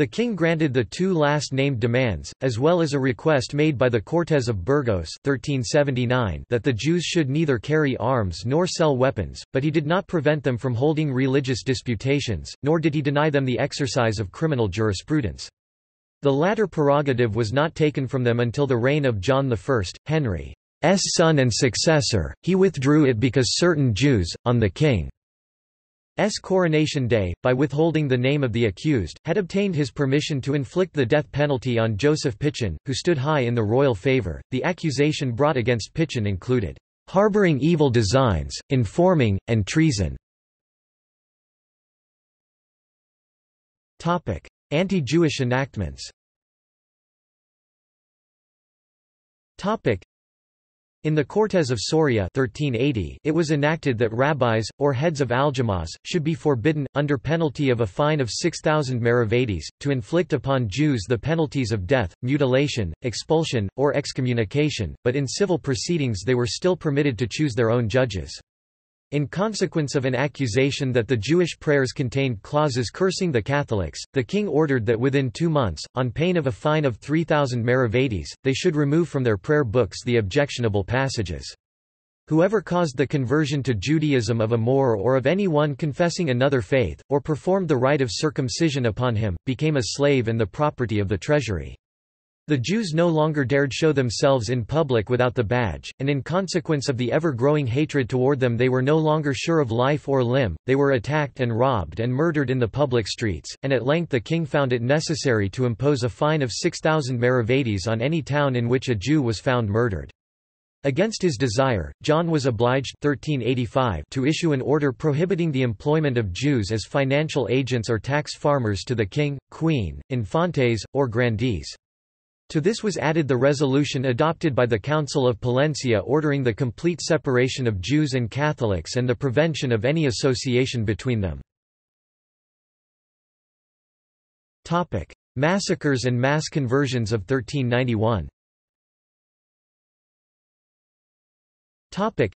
The king granted the two last named demands, as well as a request made by the Cortes of Burgos thirteen seventy-nine that the Jews should neither carry arms nor sell weapons, but he did not prevent them from holding religious disputations, nor did he deny them the exercise of criminal jurisprudence. The latter prerogative was not taken from them until the reign of John the First, Henry's son and successor. He withdrew it because certain Jews, on the king's coronation day, by withholding the name of the accused, had obtained his permission to inflict the death penalty on Joseph Pichin, who stood high in the royal favor. The accusation brought against Pichin included harboring evil designs, informing, and treason. Topic: Anti-Jewish enactments. Topic: In the Cortes of Soria thirteen eighty, it was enacted that rabbis, or heads of aljamas, should be forbidden, under penalty of a fine of six thousand maravedis, to inflict upon Jews the penalties of death, mutilation, expulsion, or excommunication, but in civil proceedings they were still permitted to choose their own judges. In consequence of an accusation that the Jewish prayers contained clauses cursing the Catholics, the king ordered that within two months, on pain of a fine of three thousand maravedis, they should remove from their prayer books the objectionable passages. Whoever caused the conversion to Judaism of a Moor or of any one confessing another faith, or performed the rite of circumcision upon him, became a slave and the property of the treasury. The Jews no longer dared show themselves in public without the badge, and in consequence of the ever-growing hatred toward them they were no longer sure of life or limb, they were attacked and robbed and murdered in the public streets, and at length the king found it necessary to impose a fine of six thousand maravedis on any town in which a Jew was found murdered. Against his desire, John was obliged thirteen eighty-five to issue an order prohibiting the employment of Jews as financial agents or tax farmers to the king, queen, infantes, or grandees. To this was added the resolution adopted by the Council of Palencia ordering the complete separation of Jews and Catholics and the prevention of any association between them. Topic: Massacres and mass conversions of thirteen ninety-one. Topic: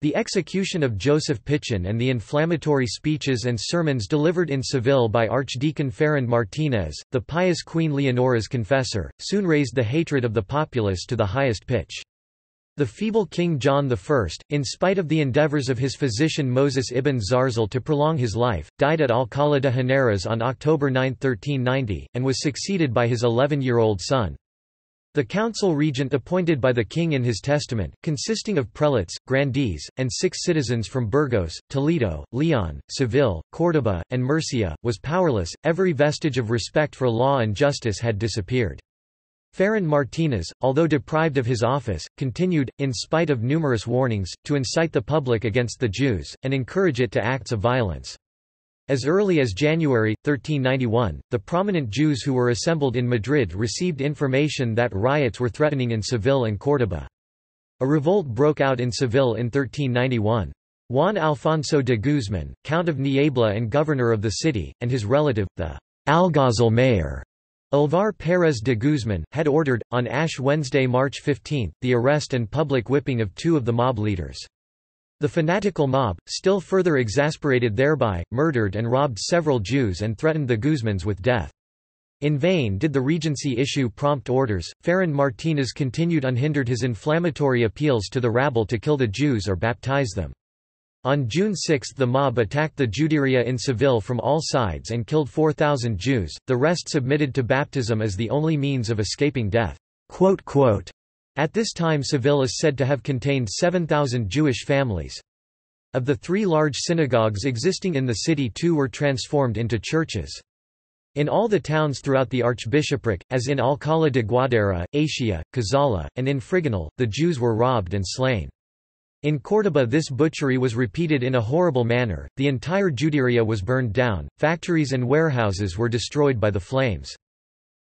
The execution of Joseph Pichin and the inflammatory speeches and sermons delivered in Seville by Archdeacon Ferrand Martinez, the pious Queen Leonora's confessor, soon raised the hatred of the populace to the highest pitch. The feeble King John the First, in spite of the endeavors of his physician Moses ibn Zarzal to prolong his life, died at Alcalá de Henares on October ninth, thirteen ninety, and was succeeded by his eleven-year-old son. The council regent appointed by the king in his testament, consisting of prelates, grandees, and six citizens from Burgos, Toledo, Leon, Seville, Córdoba, and Murcia, was powerless, every vestige of respect for law and justice had disappeared. Ferrand Martinez, although deprived of his office, continued, in spite of numerous warnings, to incite the public against the Jews, and encourage it to acts of violence. As early as January thirteen ninety-one, the prominent Jews who were assembled in Madrid received information that riots were threatening in Seville and Córdoba. A revolt broke out in Seville in thirteen ninety-one. Juan Alfonso de Guzmán, Count of Niebla and governor of the city, and his relative, the Alguazil mayor, Alvar Pérez de Guzmán, had ordered, on Ash Wednesday March fifteenth, the arrest and public whipping of two of the mob leaders. The fanatical mob, still further exasperated thereby, murdered and robbed several Jews and threatened the Guzmans with death. In vain did the Regency issue prompt orders, Ferrand Martinez continued unhindered his inflammatory appeals to the rabble to kill the Jews or baptize them. On June sixth the mob attacked the Juderia in Seville from all sides and killed four thousand Jews, the rest submitted to baptism as the only means of escaping death. Quote, quote. At this time Seville is said to have contained seven thousand Jewish families. Of the three large synagogues existing in the city, two were transformed into churches. In all the towns throughout the archbishopric, as in Alcalá de Guadalajara, Asia, Cazalla, and in Friginal, the Jews were robbed and slain. In Córdoba this butchery was repeated in a horrible manner, the entire Juderia was burned down, factories and warehouses were destroyed by the flames.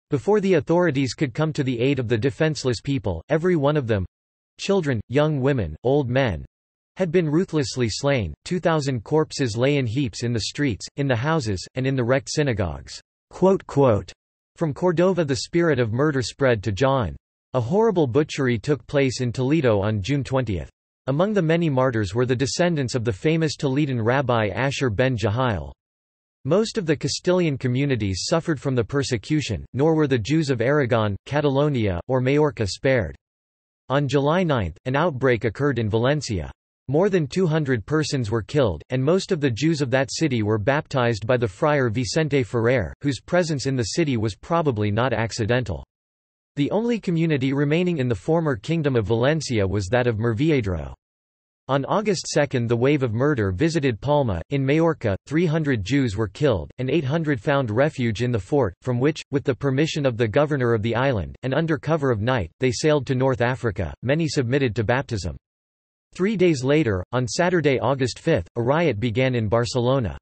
Before the authorities could come to the aid of the defenseless people, every one of them—children, young women, old men—had been ruthlessly slain. Two thousand corpses lay in heaps in the streets, in the houses, and in the wrecked synagogues. Quote, quote. From Córdoba the spirit of murder spread to Jaén. A horrible butchery took place in Toledo on June twentieth. Among the many martyrs were the descendants of the famous Toledan rabbi Asher ben Jehiel. Most of the Castilian communities suffered from the persecution, nor were the Jews of Aragon, Catalonia, or Majorca spared. On July ninth, an outbreak occurred in Valencia. More than two hundred persons were killed, and most of the Jews of that city were baptized by the friar Vicente Ferrer, whose presence in the city was probably not accidental. The only community remaining in the former Kingdom of Valencia was that of Murviedro. On August second, the wave of murder visited Palma. In Majorca, three hundred Jews were killed, and eight hundred found refuge in the fort, from which, with the permission of the governor of the island, and under cover of night, they sailed to North Africa. Many submitted to baptism. Three days later, on Saturday, August fifth, a riot began in Barcelona.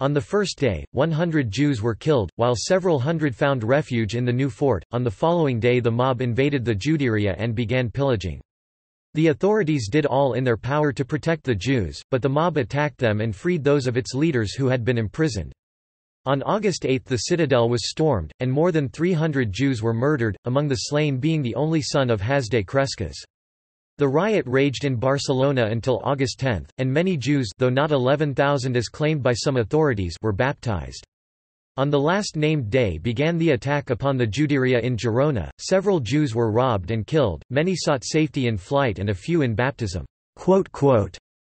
On the first day, one hundred Jews were killed, while several hundred found refuge in the new fort. On the following day, the mob invaded the Juderia and began pillaging. The authorities did all in their power to protect the Jews, but the mob attacked them and freed those of its leaders who had been imprisoned. On August eighth, the citadel was stormed, and more than three hundred Jews were murdered, among the slain being the only son of Hasdai Crescas. The riot raged in Barcelona until August tenth, and many Jews, though not eleven thousand as claimed by some authorities, were baptized. On the last named day began the attack upon the Juderia in Girona. Several Jews were robbed and killed, many sought safety in flight and a few in baptism. The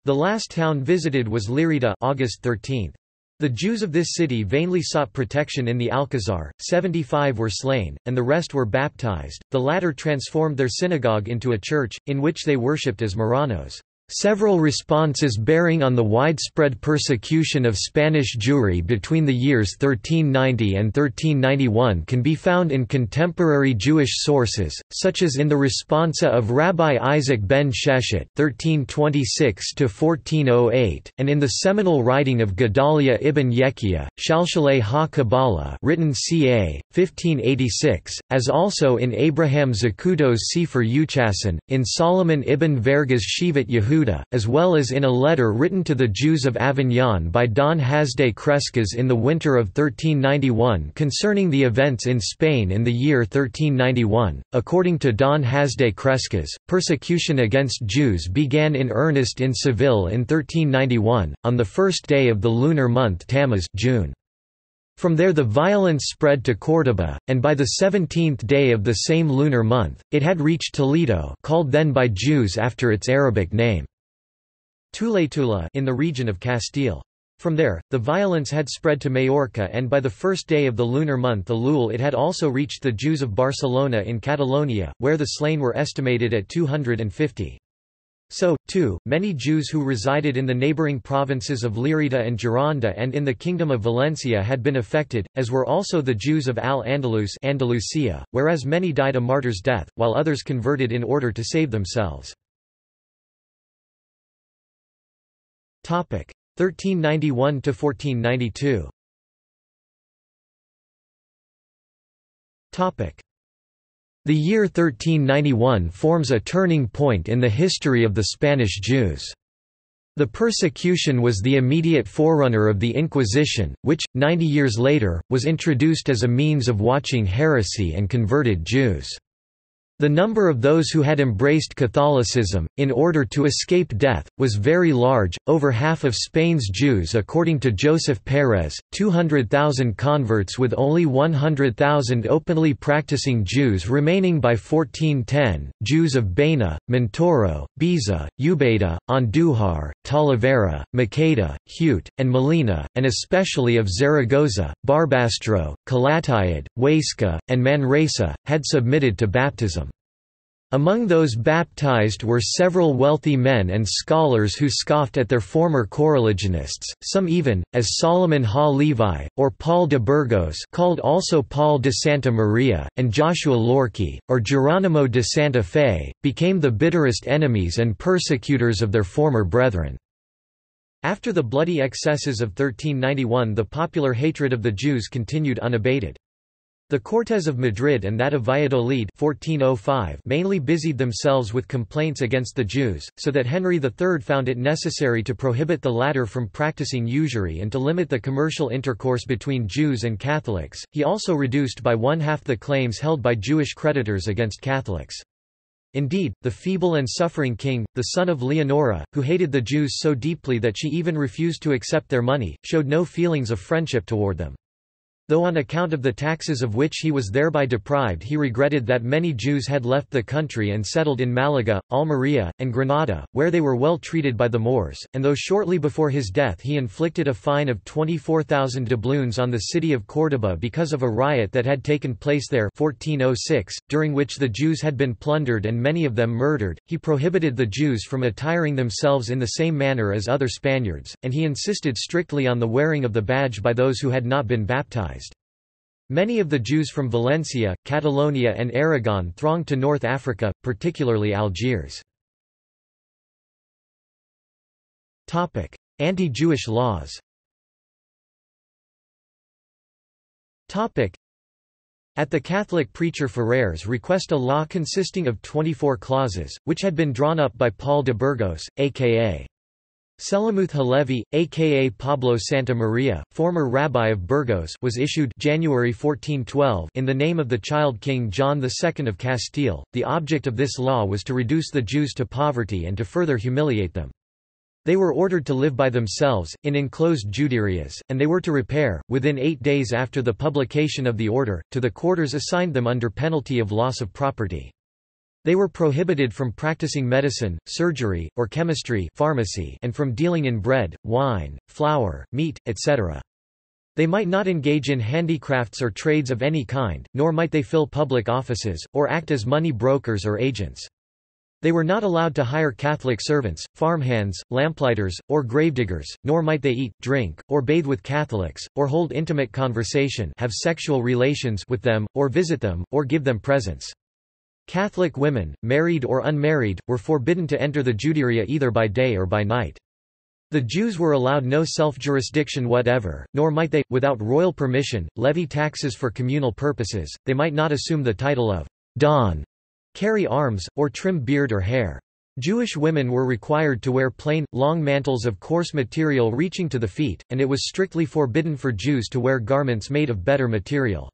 last town visited was Lerida, August thirteenth. The Jews of this city vainly sought protection in the Alcazar. Seventy-five were slain, and the rest were baptized. The latter transformed their synagogue into a church, in which they worshipped as Marranos. Several responses bearing on the widespread persecution of Spanish Jewry between the years thirteen ninety and thirteen ninety-one can be found in contemporary Jewish sources, such as in the responsa of Rabbi Isaac ben Sheshet (thirteen twenty-six to fourteen oh eight) and in the seminal writing of Gedaliah ibn Yahya, Shalshalei ha-Kabbalah, written circa fifteen eighty-six, as also in Abraham Zacudo's Sefer Uchason, in Solomon ibn Verga's Shivat Yehuda, as well as in a letter written to the Jews of Avignon by Don Hasdai Crescas in the winter of thirteen ninety-one concerning the events in Spain in the year thirteen ninety-one. According to Don Hasdai Crescas, persecution against Jews began in earnest in Seville in thirteen ninety-one, on the first day of the lunar month Tammuz, June. From there the violence spread to Cordoba, and by the seventeenth day of the same lunar month, it had reached Toledo, called then by Jews after its Arabic name, Tuletula, in the region of Castile. From there, the violence had spread to Majorca, and by the first day of the lunar month Elul it had also reached the Jews of Barcelona in Catalonia, where the slain were estimated at two hundred fifty. So, too, many Jews who resided in the neighboring provinces of Lerida and Gironda and in the Kingdom of Valencia had been affected, as were also the Jews of Al-Andalus, Andalusia, whereas many died a martyr's death, while others converted in order to save themselves. thirteen ninety-one to fourteen ninety-two. The year thirteen ninety-one forms a turning point in the history of the Spanish Jews. The persecution was the immediate forerunner of the Inquisition, which, ninety years later, was introduced as a means of watching heresy and converted Jews. The number of those who had embraced Catholicism, in order to escape death, was very large, over half of Spain's Jews according to Joseph Pérez, two hundred thousand converts with only one hundred thousand openly practicing Jews remaining by fourteen ten, Jews of Baena, Montoro, Biza, Ubeda, Andújar, Talavera, Maqueda, Huete, and Molina, and especially of Zaragoza, Barbastro, Calatayud, Huesca, and Manresa, had submitted to baptism. Among those baptized were several wealthy men and scholars who scoffed at their former coreligionists, some even, as Solomon ha Levi, or Paul de Burgos, called also Paul de Santa Maria, and Joshua Lorqui, or Geronimo de Santa Fe, became the bitterest enemies and persecutors of their former brethren. After the bloody excesses of thirteen ninety-one, the popular hatred of the Jews continued unabated. The Cortes of Madrid and that of Valladolid fourteen oh five mainly busied themselves with complaints against the Jews, so that Henry the Third found it necessary to prohibit the latter from practicing usury and to limit the commercial intercourse between Jews and Catholics. He also reduced by one half the claims held by Jewish creditors against Catholics. Indeed, the feeble and suffering king, the son of Leonora, who hated the Jews so deeply that she even refused to accept their money, showed no feelings of friendship toward them. Though on account of the taxes of which he was thereby deprived he regretted that many Jews had left the country and settled in Malaga, Almería, and Granada, where they were well treated by the Moors, and though shortly before his death he inflicted a fine of twenty-four thousand doubloons on the city of Córdoba because of a riot that had taken place there fourteen oh six, during which the Jews had been plundered and many of them murdered, he prohibited the Jews from attiring themselves in the same manner as other Spaniards, and he insisted strictly on the wearing of the badge by those who had not been baptized. Many of the Jews from Valencia, Catalonia and Aragon thronged to North Africa, particularly Algiers. Anti-Jewish laws. At the Catholic preacher Ferrer's request a law consisting of twenty-four clauses, which had been drawn up by Paul de Burgos, a k a. Selamuth Halevi, a k a. Pablo Santamaria, former rabbi of Burgos, was issued January fourteen twelve in the name of the child King John the Second of Castile. The object of this law was to reduce the Jews to poverty and to further humiliate them. They were ordered to live by themselves, in enclosed juderias, and they were to repair, within eight days after the publication of the order, to the quarters assigned them under penalty of loss of property. They were prohibited from practicing medicine, surgery, or chemistry pharmacy, and from dealing in bread, wine, flour, meat, et cetera. They might not engage in handicrafts or trades of any kind, nor might they fill public offices, or act as money brokers or agents. They were not allowed to hire Catholic servants, farmhands, lamplighters, or gravediggers, nor might they eat, drink, or bathe with Catholics, or hold intimate conversation, have sexual relations with them, or visit them, or give them presents. Catholic women, married or unmarried, were forbidden to enter the Juderia either by day or by night. The Jews were allowed no self-jurisdiction whatever, nor might they, without royal permission, levy taxes for communal purposes, they might not assume the title of don, carry arms, or trim beard or hair. Jewish women were required to wear plain, long mantles of coarse material reaching to the feet, and it was strictly forbidden for Jews to wear garments made of better material.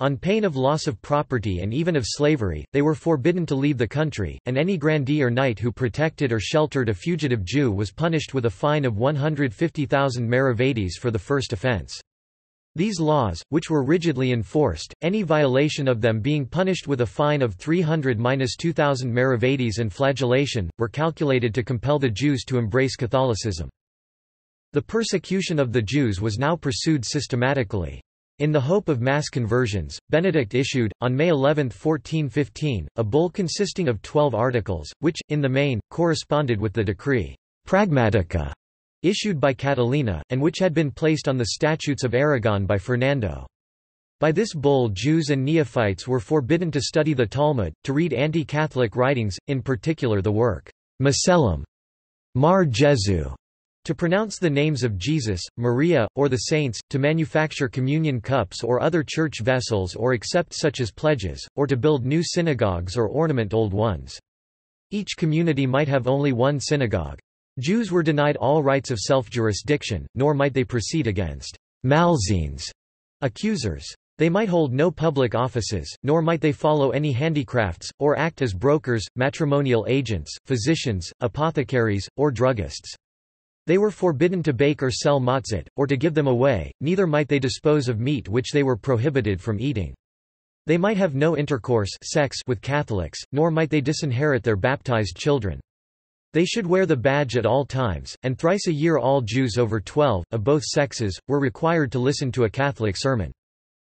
On pain of loss of property and even of slavery, they were forbidden to leave the country, and any grandee or knight who protected or sheltered a fugitive Jew was punished with a fine of one hundred fifty thousand maravedis for the first offense. These laws, which were rigidly enforced, any violation of them being punished with a fine of three hundred to two thousand maravedis and flagellation, were calculated to compel the Jews to embrace Catholicism. The persecution of the Jews was now pursued systematically. In the hope of mass conversions, Benedict issued, on May eleventh fourteen fifteen, a bull consisting of twelve articles, which, in the main, corresponded with the decree Pragmatica issued by Catalina, and which had been placed on the Statutes of Aragon by Fernando. By this bull Jews and neophytes were forbidden to study the Talmud, to read anti-Catholic writings, in particular the work Macellum, Mar Jesu, to pronounce the names of Jesus, Maria, or the saints, to manufacture communion cups or other church vessels or accept such as pledges, or to build new synagogues or ornament old ones. Each community might have only one synagogue. Jews were denied all rights of self-jurisdiction, nor might they proceed against malzines, accusers. They might hold no public offices, nor might they follow any handicrafts, or act as brokers, matrimonial agents, physicians, apothecaries, or druggists. They were forbidden to bake or sell matzot, or to give them away, neither might they dispose of meat which they were prohibited from eating. They might have no intercourse sex with Catholics, nor might they disinherit their baptized children. They should wear the badge at all times, and thrice a year all Jews over twelve, of both sexes, were required to listen to a Catholic sermon.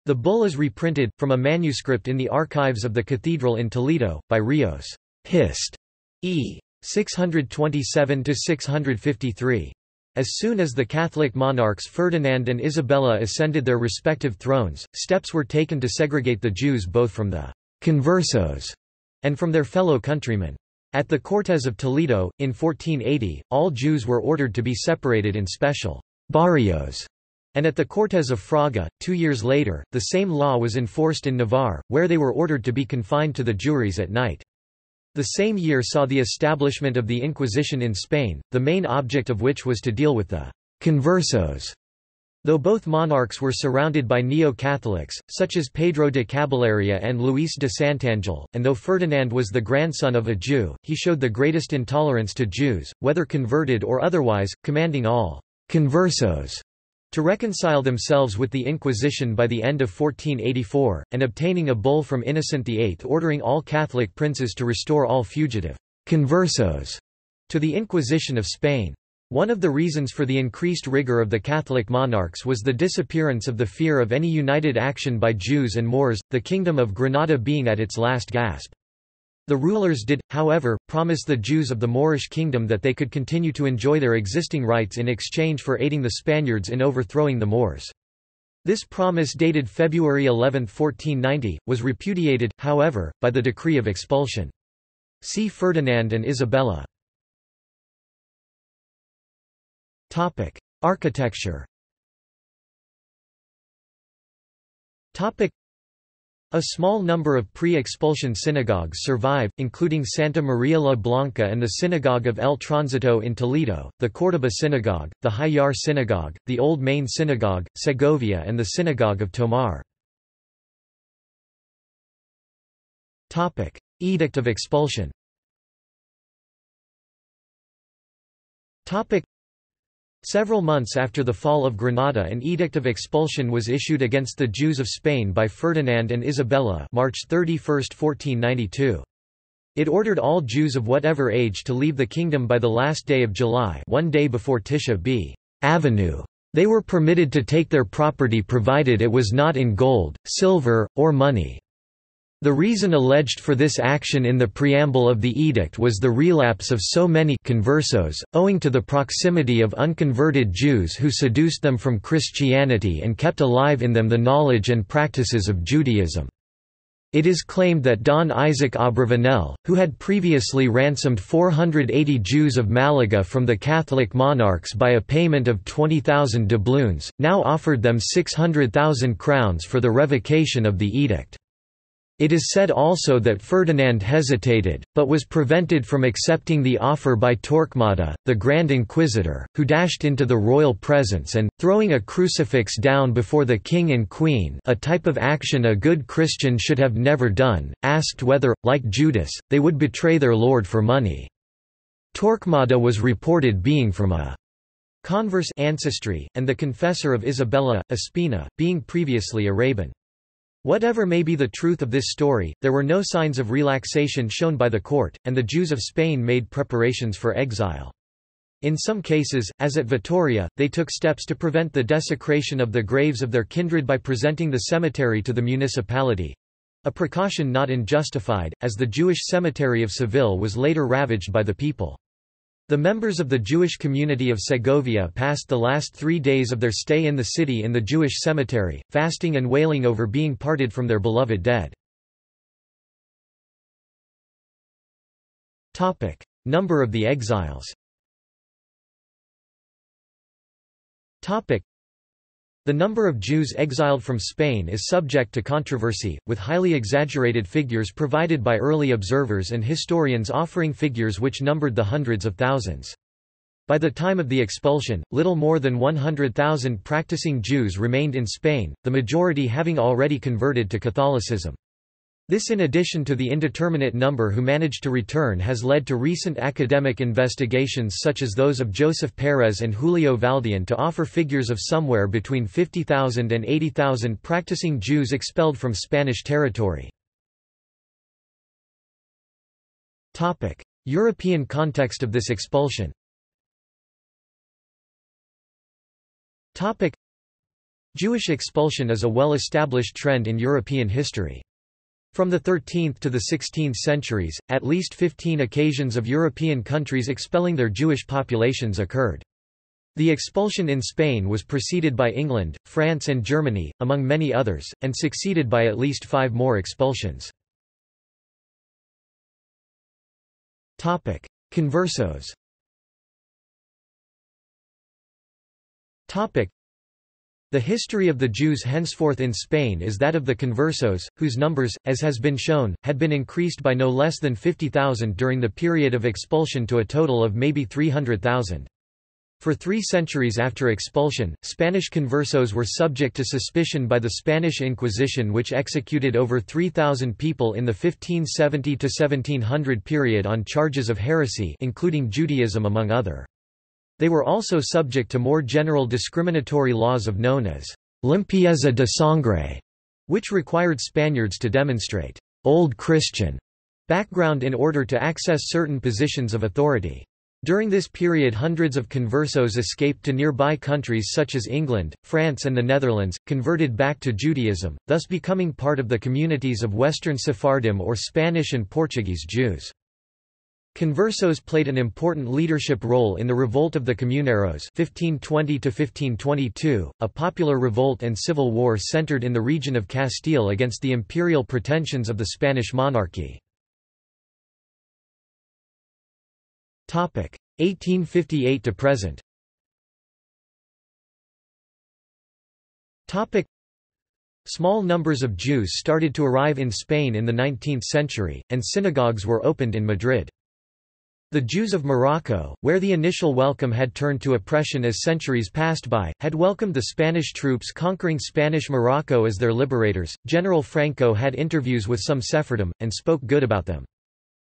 The bull is reprinted, from a manuscript in the archives of the cathedral in Toledo, by Rios. Hist. E. six twenty-seven to six fifty-three. As soon as the Catholic monarchs Ferdinand and Isabella ascended their respective thrones, steps were taken to segregate the Jews both from the conversos and from their fellow countrymen. At the Cortes of Toledo, in fourteen eighty, all Jews were ordered to be separated in special barrios, and at the Cortes of Fraga, two years later, the same law was enforced in Navarre, where they were ordered to be confined to the juries at night. The same year saw the establishment of the Inquisition in Spain, the main object of which was to deal with the conversos. Though both monarchs were surrounded by neo-Catholics, such as Pedro de Caballeria and Luis de Santangel, and though Ferdinand was the grandson of a Jew, he showed the greatest intolerance to Jews, whether converted or otherwise, commanding all «conversos» to reconcile themselves with the Inquisition by the end of fourteen eighty-four, and obtaining a bull from Innocent the Eighth ordering all Catholic princes to restore all fugitive «conversos» to the Inquisition of Spain. One of the reasons for the increased rigor of the Catholic monarchs was the disappearance of the fear of any united action by Jews and Moors, the Kingdom of Granada being at its last gasp. The rulers did, however, promise the Jews of the Moorish kingdom that they could continue to enjoy their existing rights in exchange for aiding the Spaniards in overthrowing the Moors. This promise, dated February eleventh fourteen ninety, was repudiated, however, by the decree of expulsion. See Ferdinand and Isabella. Topic: Architecture. Topic: A small number of pre-expulsion synagogues survive, including Santa Maria la Blanca and the Synagogue of El Tránsito in Toledo, the Córdoba Synagogue, the Hayar Synagogue, the Old Main Synagogue, Segovia, and the Synagogue of Tomar. Topic: Edict of Expulsion. Topic: Several months after the fall of Granada, an edict of expulsion was issued against the Jews of Spain by Ferdinand and Isabella, March thirty-first fourteen ninety-two. It ordered all Jews of whatever age to leave the kingdom by the last day of July, one day before Tisha b'Avenue. They were permitted to take their property provided it was not in gold, silver, or money. The reason alleged for this action in the preamble of the edict was the relapse of so many conversos, owing to the proximity of unconverted Jews who seduced them from Christianity and kept alive in them the knowledge and practices of Judaism. It is claimed that Don Isaac Abravanel, who had previously ransomed four hundred eighty Jews of Malaga from the Catholic monarchs by a payment of twenty thousand doubloons, now offered them six hundred thousand crowns for the revocation of the edict. It is said also that Ferdinand hesitated, but was prevented from accepting the offer by Torquemada, the Grand Inquisitor, who dashed into the royal presence and, throwing a crucifix down before the king and queen, a type of action a good Christian should have never done, asked whether, like Judas, they would betray their lord for money. Torquemada was reported being from a converse ancestry, and the confessor of Isabella, Espina, being previously a Raban. Whatever may be the truth of this story, there were no signs of relaxation shown by the court, and the Jews of Spain made preparations for exile. In some cases, as at Vitoria, they took steps to prevent the desecration of the graves of their kindred by presenting the cemetery to the municipality—a precaution not unjustified, as the Jewish cemetery of Seville was later ravaged by the people. The members of the Jewish community of Segovia passed the last three days of their stay in the city in the Jewish cemetery, fasting and wailing over being parted from their beloved dead. Topic: Number of the exiles. Topic: The number of Jews exiled from Spain is subject to controversy, with highly exaggerated figures provided by early observers and historians offering figures which numbered the hundreds of thousands. By the time of the expulsion, little more than one hundred thousand practicing Jews remained in Spain, the majority having already converted to Catholicism. This, in addition to the indeterminate number who managed to return, has led to recent academic investigations such as those of Joseph Pérez and Julio Valdian to offer figures of somewhere between fifty thousand and eighty thousand practicing Jews expelled from Spanish territory. Topic: European context of this expulsion. Topic: Jewish expulsion is a well-established trend in European history. From the thirteenth to the sixteenth centuries, at least fifteen occasions of European countries expelling their Jewish populations occurred. The expulsion in Spain was preceded by England, France and Germany, among many others, and succeeded by at least five more expulsions. Topic: Conversos. Topic: The history of the Jews henceforth in Spain is that of the conversos, whose numbers, as has been shown, had been increased by no less than fifty thousand during the period of expulsion to a total of maybe three hundred thousand. For three centuries after expulsion, Spanish conversos were subject to suspicion by the Spanish Inquisition, which executed over three thousand people in the fifteen seventy to seventeen hundred period on charges of heresy, including Judaism among other. They were also subject to more general discriminatory laws of known as limpieza de sangre, which required Spaniards to demonstrate old Christian background in order to access certain positions of authority. During this period, hundreds of conversos escaped to nearby countries such as England, France and the Netherlands, converted back to Judaism, thus becoming part of the communities of Western Sephardim or Spanish and Portuguese Jews. Conversos played an important leadership role in the Revolt of the Comuneros fifteen twenty to fifteen twenty-two, a popular revolt and civil war centered in the region of Castile against the imperial pretensions of the Spanish monarchy. eighteen fifty-eight to present. Small numbers of Jews started to arrive in Spain in the nineteenth century, and synagogues were opened in Madrid. The Jews of Morocco, where the initial welcome had turned to oppression as centuries passed by, had welcomed the Spanish troops conquering Spanish Morocco as their liberators. General Franco had interviews with some Sephardim, and spoke good about them.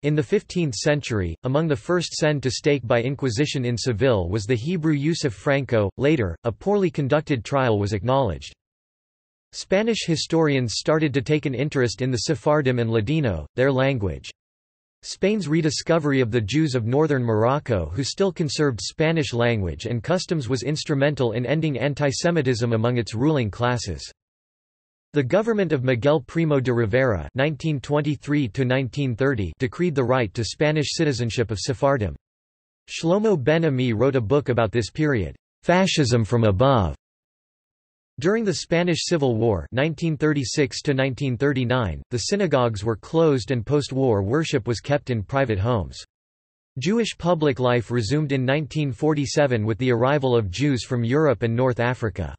In the fifteenth century, among the first sent to stake by Inquisition in Seville was the Hebrew Yusuf Franco. Later, a poorly conducted trial was acknowledged. Spanish historians started to take an interest in the Sephardim and Ladino, their language. Spain's rediscovery of the Jews of northern Morocco who still conserved Spanish language and customs was instrumental in ending antisemitism among its ruling classes. The government of Miguel Primo de Rivera nineteen twenty-three to nineteen thirty decreed the right to Spanish citizenship of Sephardim. Shlomo Ben-Ami wrote a book about this period, Fascism from Above. During the Spanish Civil War nineteen thirty-six to nineteen thirty-nine, the synagogues were closed and post-war worship was kept in private homes. Jewish public life resumed in nineteen forty-seven with the arrival of Jews from Europe and North Africa.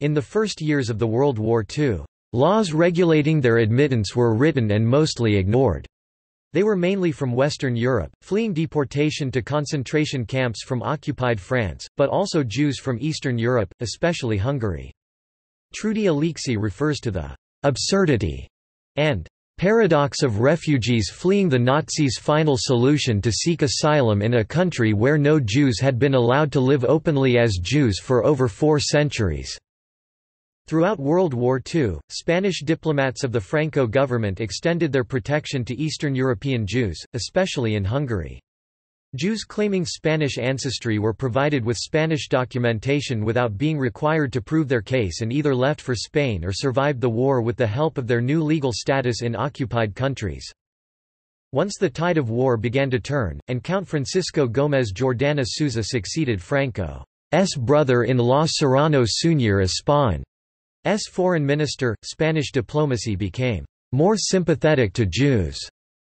In the first years of the World War Two, laws regulating their admittance were written and mostly ignored. They were mainly from Western Europe, fleeing deportation to concentration camps from occupied France, but also Jews from Eastern Europe, especially Hungary. Trudi Alexy refers to the absurdity and paradox of refugees fleeing the Nazis' final solution to seek asylum in a country where no Jews had been allowed to live openly as Jews for over four centuries. Throughout World War Two, Spanish diplomats of the Franco government extended their protection to Eastern European Jews, especially in Hungary. Jews claiming Spanish ancestry were provided with Spanish documentation without being required to prove their case and either left for Spain or survived the war with the help of their new legal status in occupied countries. Once the tide of war began to turn, and Count Francisco Gómez Jordana Souza succeeded Franco's brother-in-law Serrano Suñer as Spain. As foreign minister, Spanish diplomacy became more sympathetic to Jews,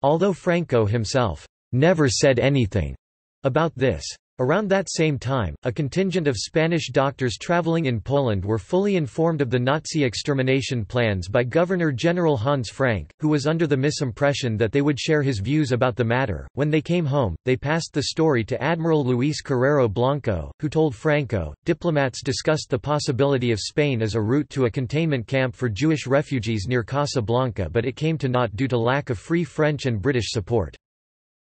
although Franco himself never said anything about this. Around that same time, a contingent of Spanish doctors traveling in Poland were fully informed of the Nazi extermination plans by Governor-General Hans Frank, who was under the misimpression that they would share his views about the matter. When they came home, they passed the story to Admiral Luis Carrero Blanco, who told Franco, diplomats discussed the possibility of Spain as a route to a containment camp for Jewish refugees near Casablanca, but it came to naught due to lack of free French and British support.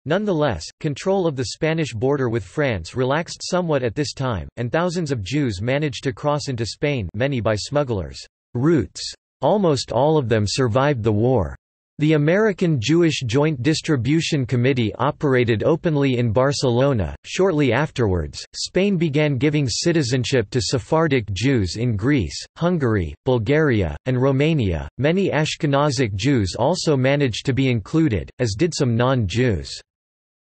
Nonetheless, control of the Spanish border with France relaxed somewhat at this time, and thousands of Jews managed to cross into Spain, many by smugglers' routes. Almost all of them survived the war. The American Jewish Joint Distribution Committee operated openly in Barcelona. Shortly afterwards, Spain began giving citizenship to Sephardic Jews in Greece, Hungary, Bulgaria, and Romania. Many Ashkenazic Jews also managed to be included, as did some non-Jews.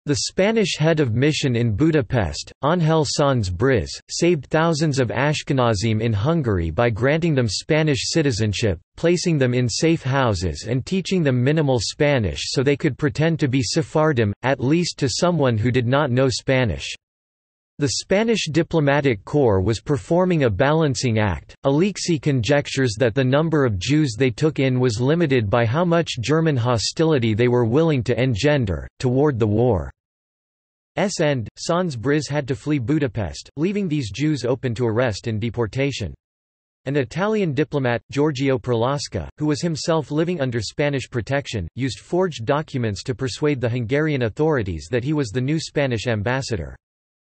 The Spanish head of mission in Budapest, Ángel Sanz Briz, saved thousands of Ashkenazim in Hungary by granting them Spanish citizenship, placing them in safe houses and teaching them minimal Spanish so they could pretend to be Sephardim, at least to someone who did not know Spanish. The Spanish diplomatic corps was performing a balancing act. Alexy conjectures that the number of Jews they took in was limited by how much German hostility they were willing to engender toward the war. end, sans-bris had to flee Budapest, leaving these Jews open to arrest and deportation. An Italian diplomat, Giorgio Perlasca, who was himself living under Spanish protection, used forged documents to persuade the Hungarian authorities that he was the new Spanish ambassador.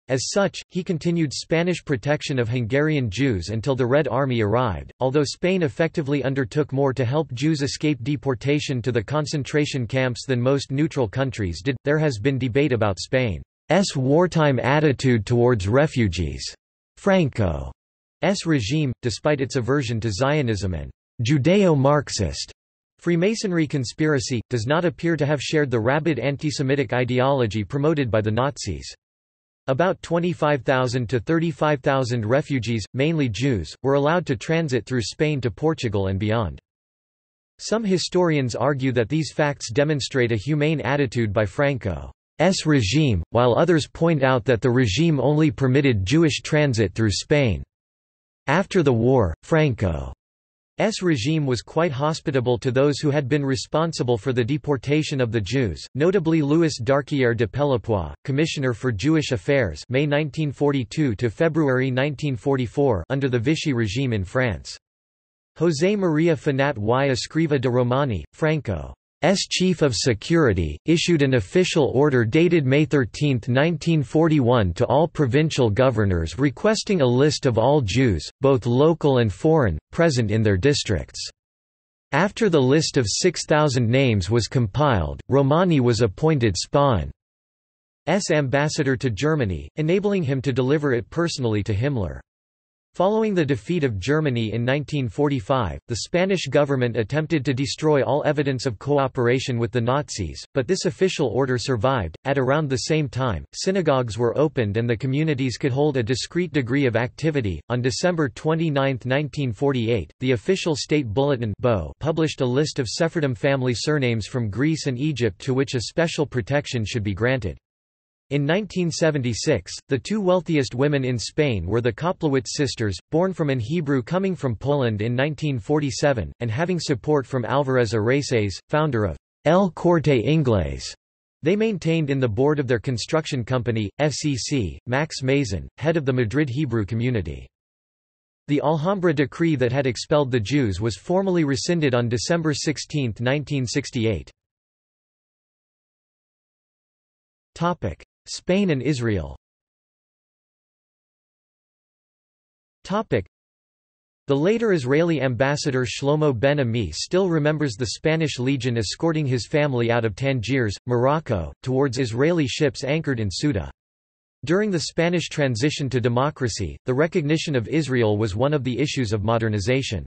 As such, he continued Spanish protection of Hungarian Jews until the Red Army arrived. Although Spain effectively undertook more to help Jews escape deportation to the concentration camps than most neutral countries did, there has been debate about Spain's wartime attitude towards refugees. Franco's regime, despite its aversion to Zionism and Judeo-Marxist Freemasonry conspiracy, does not appear to have shared the rabid anti-Semitic ideology promoted by the Nazis. About twenty-five thousand to thirty-five thousand refugees, mainly Jews, were allowed to transit through Spain to Portugal and beyond. Some historians argue that these facts demonstrate a humane attitude by Franco's regime, while others point out that the regime only permitted Jewish transit through Spain. After the war, Franco's regime was quite hospitable to those who had been responsible for the deportation of the Jews, notably Louis Darquière de Pellepoix, Commissioner for Jewish Affairs May nineteen forty-two to February nineteen forty-four under the Vichy regime in France. José María Fanat y Escrivá de Romani, Franco's Chief of Security, issued an official order dated May thirteenth nineteen forty-one to all provincial governors requesting a list of all Jews, both local and foreign, present in their districts. After the list of six thousand names was compiled, Romani was appointed Spain's ambassador to Germany, enabling him to deliver it personally to Himmler. Following the defeat of Germany in nineteen forty-five, the Spanish government attempted to destroy all evidence of cooperation with the Nazis, but this official order survived. At around the same time, synagogues were opened and the communities could hold a discrete degree of activity. On December twenty-ninth nineteen forty-eight, the official state bulletin Bo published a list of Sephardim family surnames from Greece and Egypt to which a special protection should be granted. In nineteen seventy-six, the two wealthiest women in Spain were the Koplowitz sisters, born from an Hebrew coming from Poland in nineteen forty-seven, and having support from Álvarez Araces, founder of El Corte Inglés. They maintained in the board of their construction company, F C C, Max Mazin, head of the Madrid Hebrew community. The Alhambra decree that had expelled the Jews was formally rescinded on December sixteenth nineteen sixty-eight. Spain and Israel. The later Israeli ambassador Shlomo Ben-Ami still remembers the Spanish legion escorting his family out of Tangiers, Morocco, towards Israeli ships anchored in Ceuta. During the Spanish transition to democracy, the recognition of Israel was one of the issues of modernization.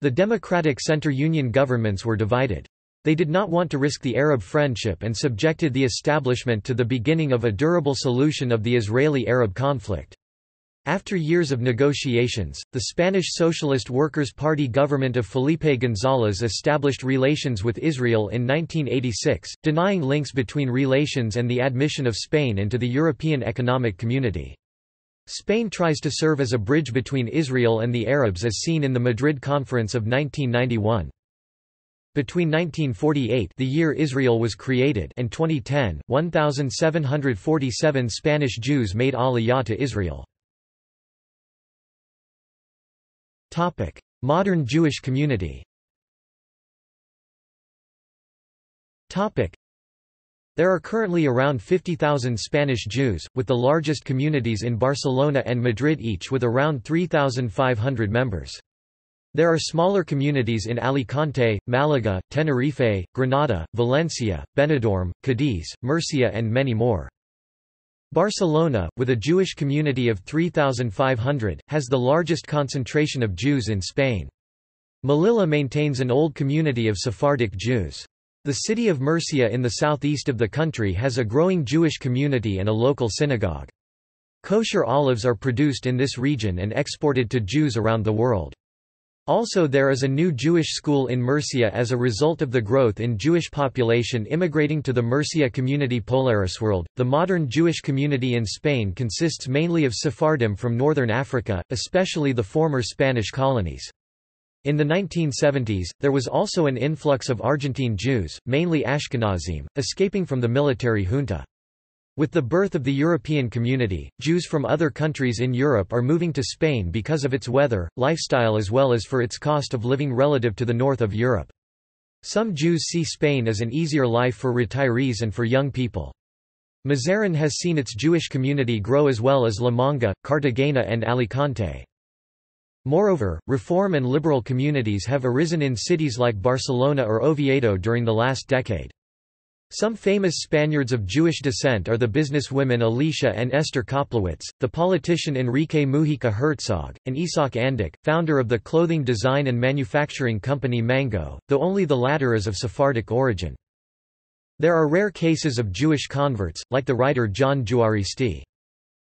The Democratic Center Union governments were divided. They did not want to risk the Arab friendship and subjected the establishment to the beginning of a durable solution of the Israeli-Arab conflict. After years of negotiations, the Spanish Socialist Workers' Party government of Felipe González established relations with Israel in nineteen eighty-six, denying links between relations and the admission of Spain into the European Economic Community. Spain tries to serve as a bridge between Israel and the Arabs as seen in the Madrid Conference of nineteen ninety-one. Between nineteen forty-eight, the year Israel was created, and twenty ten, one thousand seven hundred forty-seven Spanish Jews made Aliyah to Israel. Topic: Modern Jewish community. Topic: There are currently around fifty thousand Spanish Jews, with the largest communities in Barcelona and Madrid each with around three thousand five hundred members. There are smaller communities in Alicante, Malaga, Tenerife, Granada, Valencia, Benidorm, Cádiz, Murcia and many more. Barcelona, with a Jewish community of three thousand five hundred, has the largest concentration of Jews in Spain. Melilla maintains an old community of Sephardic Jews. The city of Murcia in the southeast of the country has a growing Jewish community and a local synagogue. Kosher olives are produced in this region and exported to Jews around the world. Also, there is a new Jewish school in Murcia as a result of the growth in Jewish population immigrating to the Murcia community Polarisworld. The modern Jewish community in Spain consists mainly of Sephardim from northern Africa, especially the former Spanish colonies. In the nineteen seventies, there was also an influx of Argentine Jews, mainly Ashkenazim, escaping from the military junta. With the birth of the European community, Jews from other countries in Europe are moving to Spain because of its weather, lifestyle as well as for its cost of living relative to the north of Europe. Some Jews see Spain as an easier life for retirees and for young people. Mazarin has seen its Jewish community grow as well as La Manga, Cartagena and Alicante. Moreover, reform and liberal communities have arisen in cities like Barcelona or Oviedo during the last decade. Some famous Spaniards of Jewish descent are the businesswomen Alicia and Esther Koplowitz, the politician Enrique Mujica Herzog, and Isak Andic, founder of the clothing design and manufacturing company Mango, though only the latter is of Sephardic origin. There are rare cases of Jewish converts, like the writer John Juaristi.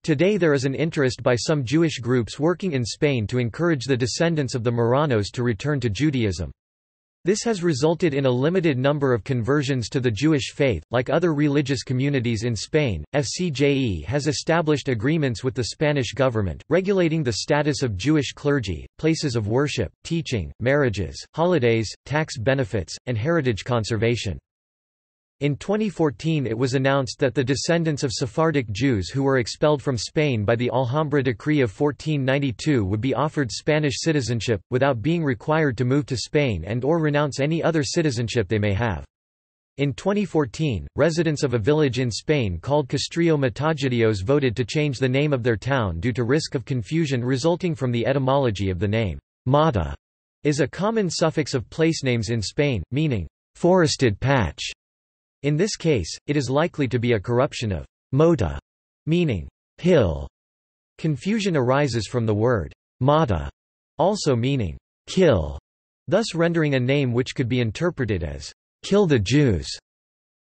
Today there is an interest by some Jewish groups working in Spain to encourage the descendants of the Marranos to return to Judaism. This has resulted in a limited number of conversions to the Jewish faith. Like other religious communities in Spain, F C J E has established agreements with the Spanish government, regulating the status of Jewish clergy, places of worship, teaching, marriages, holidays, tax benefits, and heritage conservation. In twenty fourteen it was announced that the descendants of Sephardic Jews who were expelled from Spain by the Alhambra decree of fourteen ninety-two would be offered Spanish citizenship, without being required to move to Spain and or renounce any other citizenship they may have. In twenty fourteen, residents of a village in Spain called Castrillo Matagidios voted to change the name of their town due to risk of confusion resulting from the etymology of the name. Mata is a common suffix of place names in Spain, meaning, forested patch. In this case, it is likely to be a corruption of mota, meaning hill. Confusion arises from the word mata, also meaning kill, thus rendering a name which could be interpreted as kill the Jews.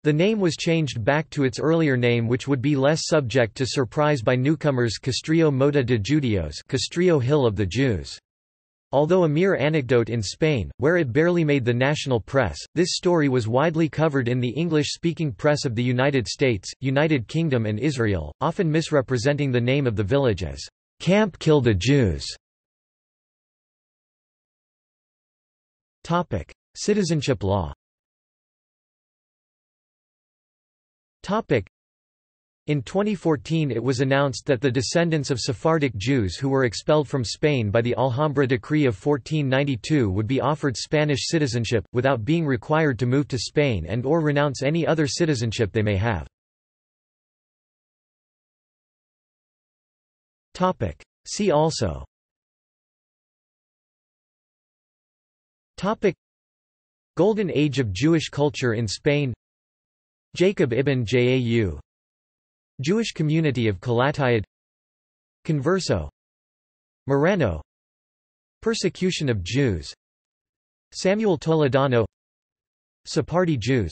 The name was changed back to its earlier name, which would be less subject to surprise by newcomers, Castrillo Mota de Judios, Castrillo Hill of the Jews. Although a mere anecdote in Spain, where it barely made the national press, this story was widely covered in the English-speaking press of the United States, United Kingdom and Israel, often misrepresenting the name of the village as Camp Kill the Jews. Topic: Citizenship law. Topic: In twenty fourteen it was announced that the descendants of Sephardic Jews who were expelled from Spain by the Alhambra decree of fourteen ninety-two would be offered Spanish citizenship, without being required to move to Spain and or renounce any other citizenship they may have. See also Golden Age of Jewish culture in Spain, Jacob ibn Jau, Jewish community of Calatayud, Converso, Morano, persecution of Jews, Samuel Toledano, Sephardi Jews,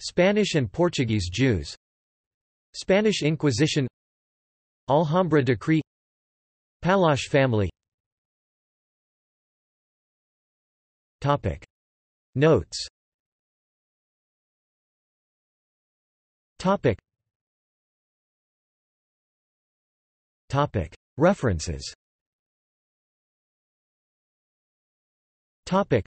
Spanish and Portuguese Jews, Spanish Inquisition, Alhambra Decree, Palash family. Topic Notes. Topic Topic. References. Topic.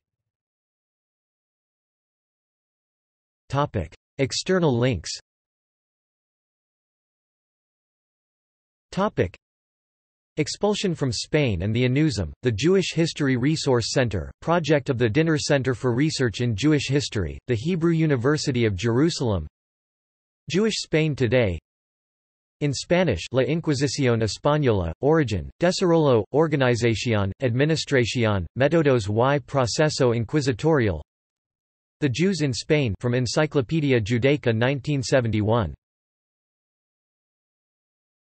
Topic. External links. Topic. Expulsion from Spain and the Anusim, the Jewish History Resource Center, project of the Dinner Center for Research in Jewish History, the Hebrew University of Jerusalem, Jewish Spain Today. In Spanish, La Inquisición Española, Origen, Desarrollo, Organización, Administración, Métodos y Proceso Inquisitorial. The Jews in Spain, from Encyclopedia Judaica nineteen seventy-one.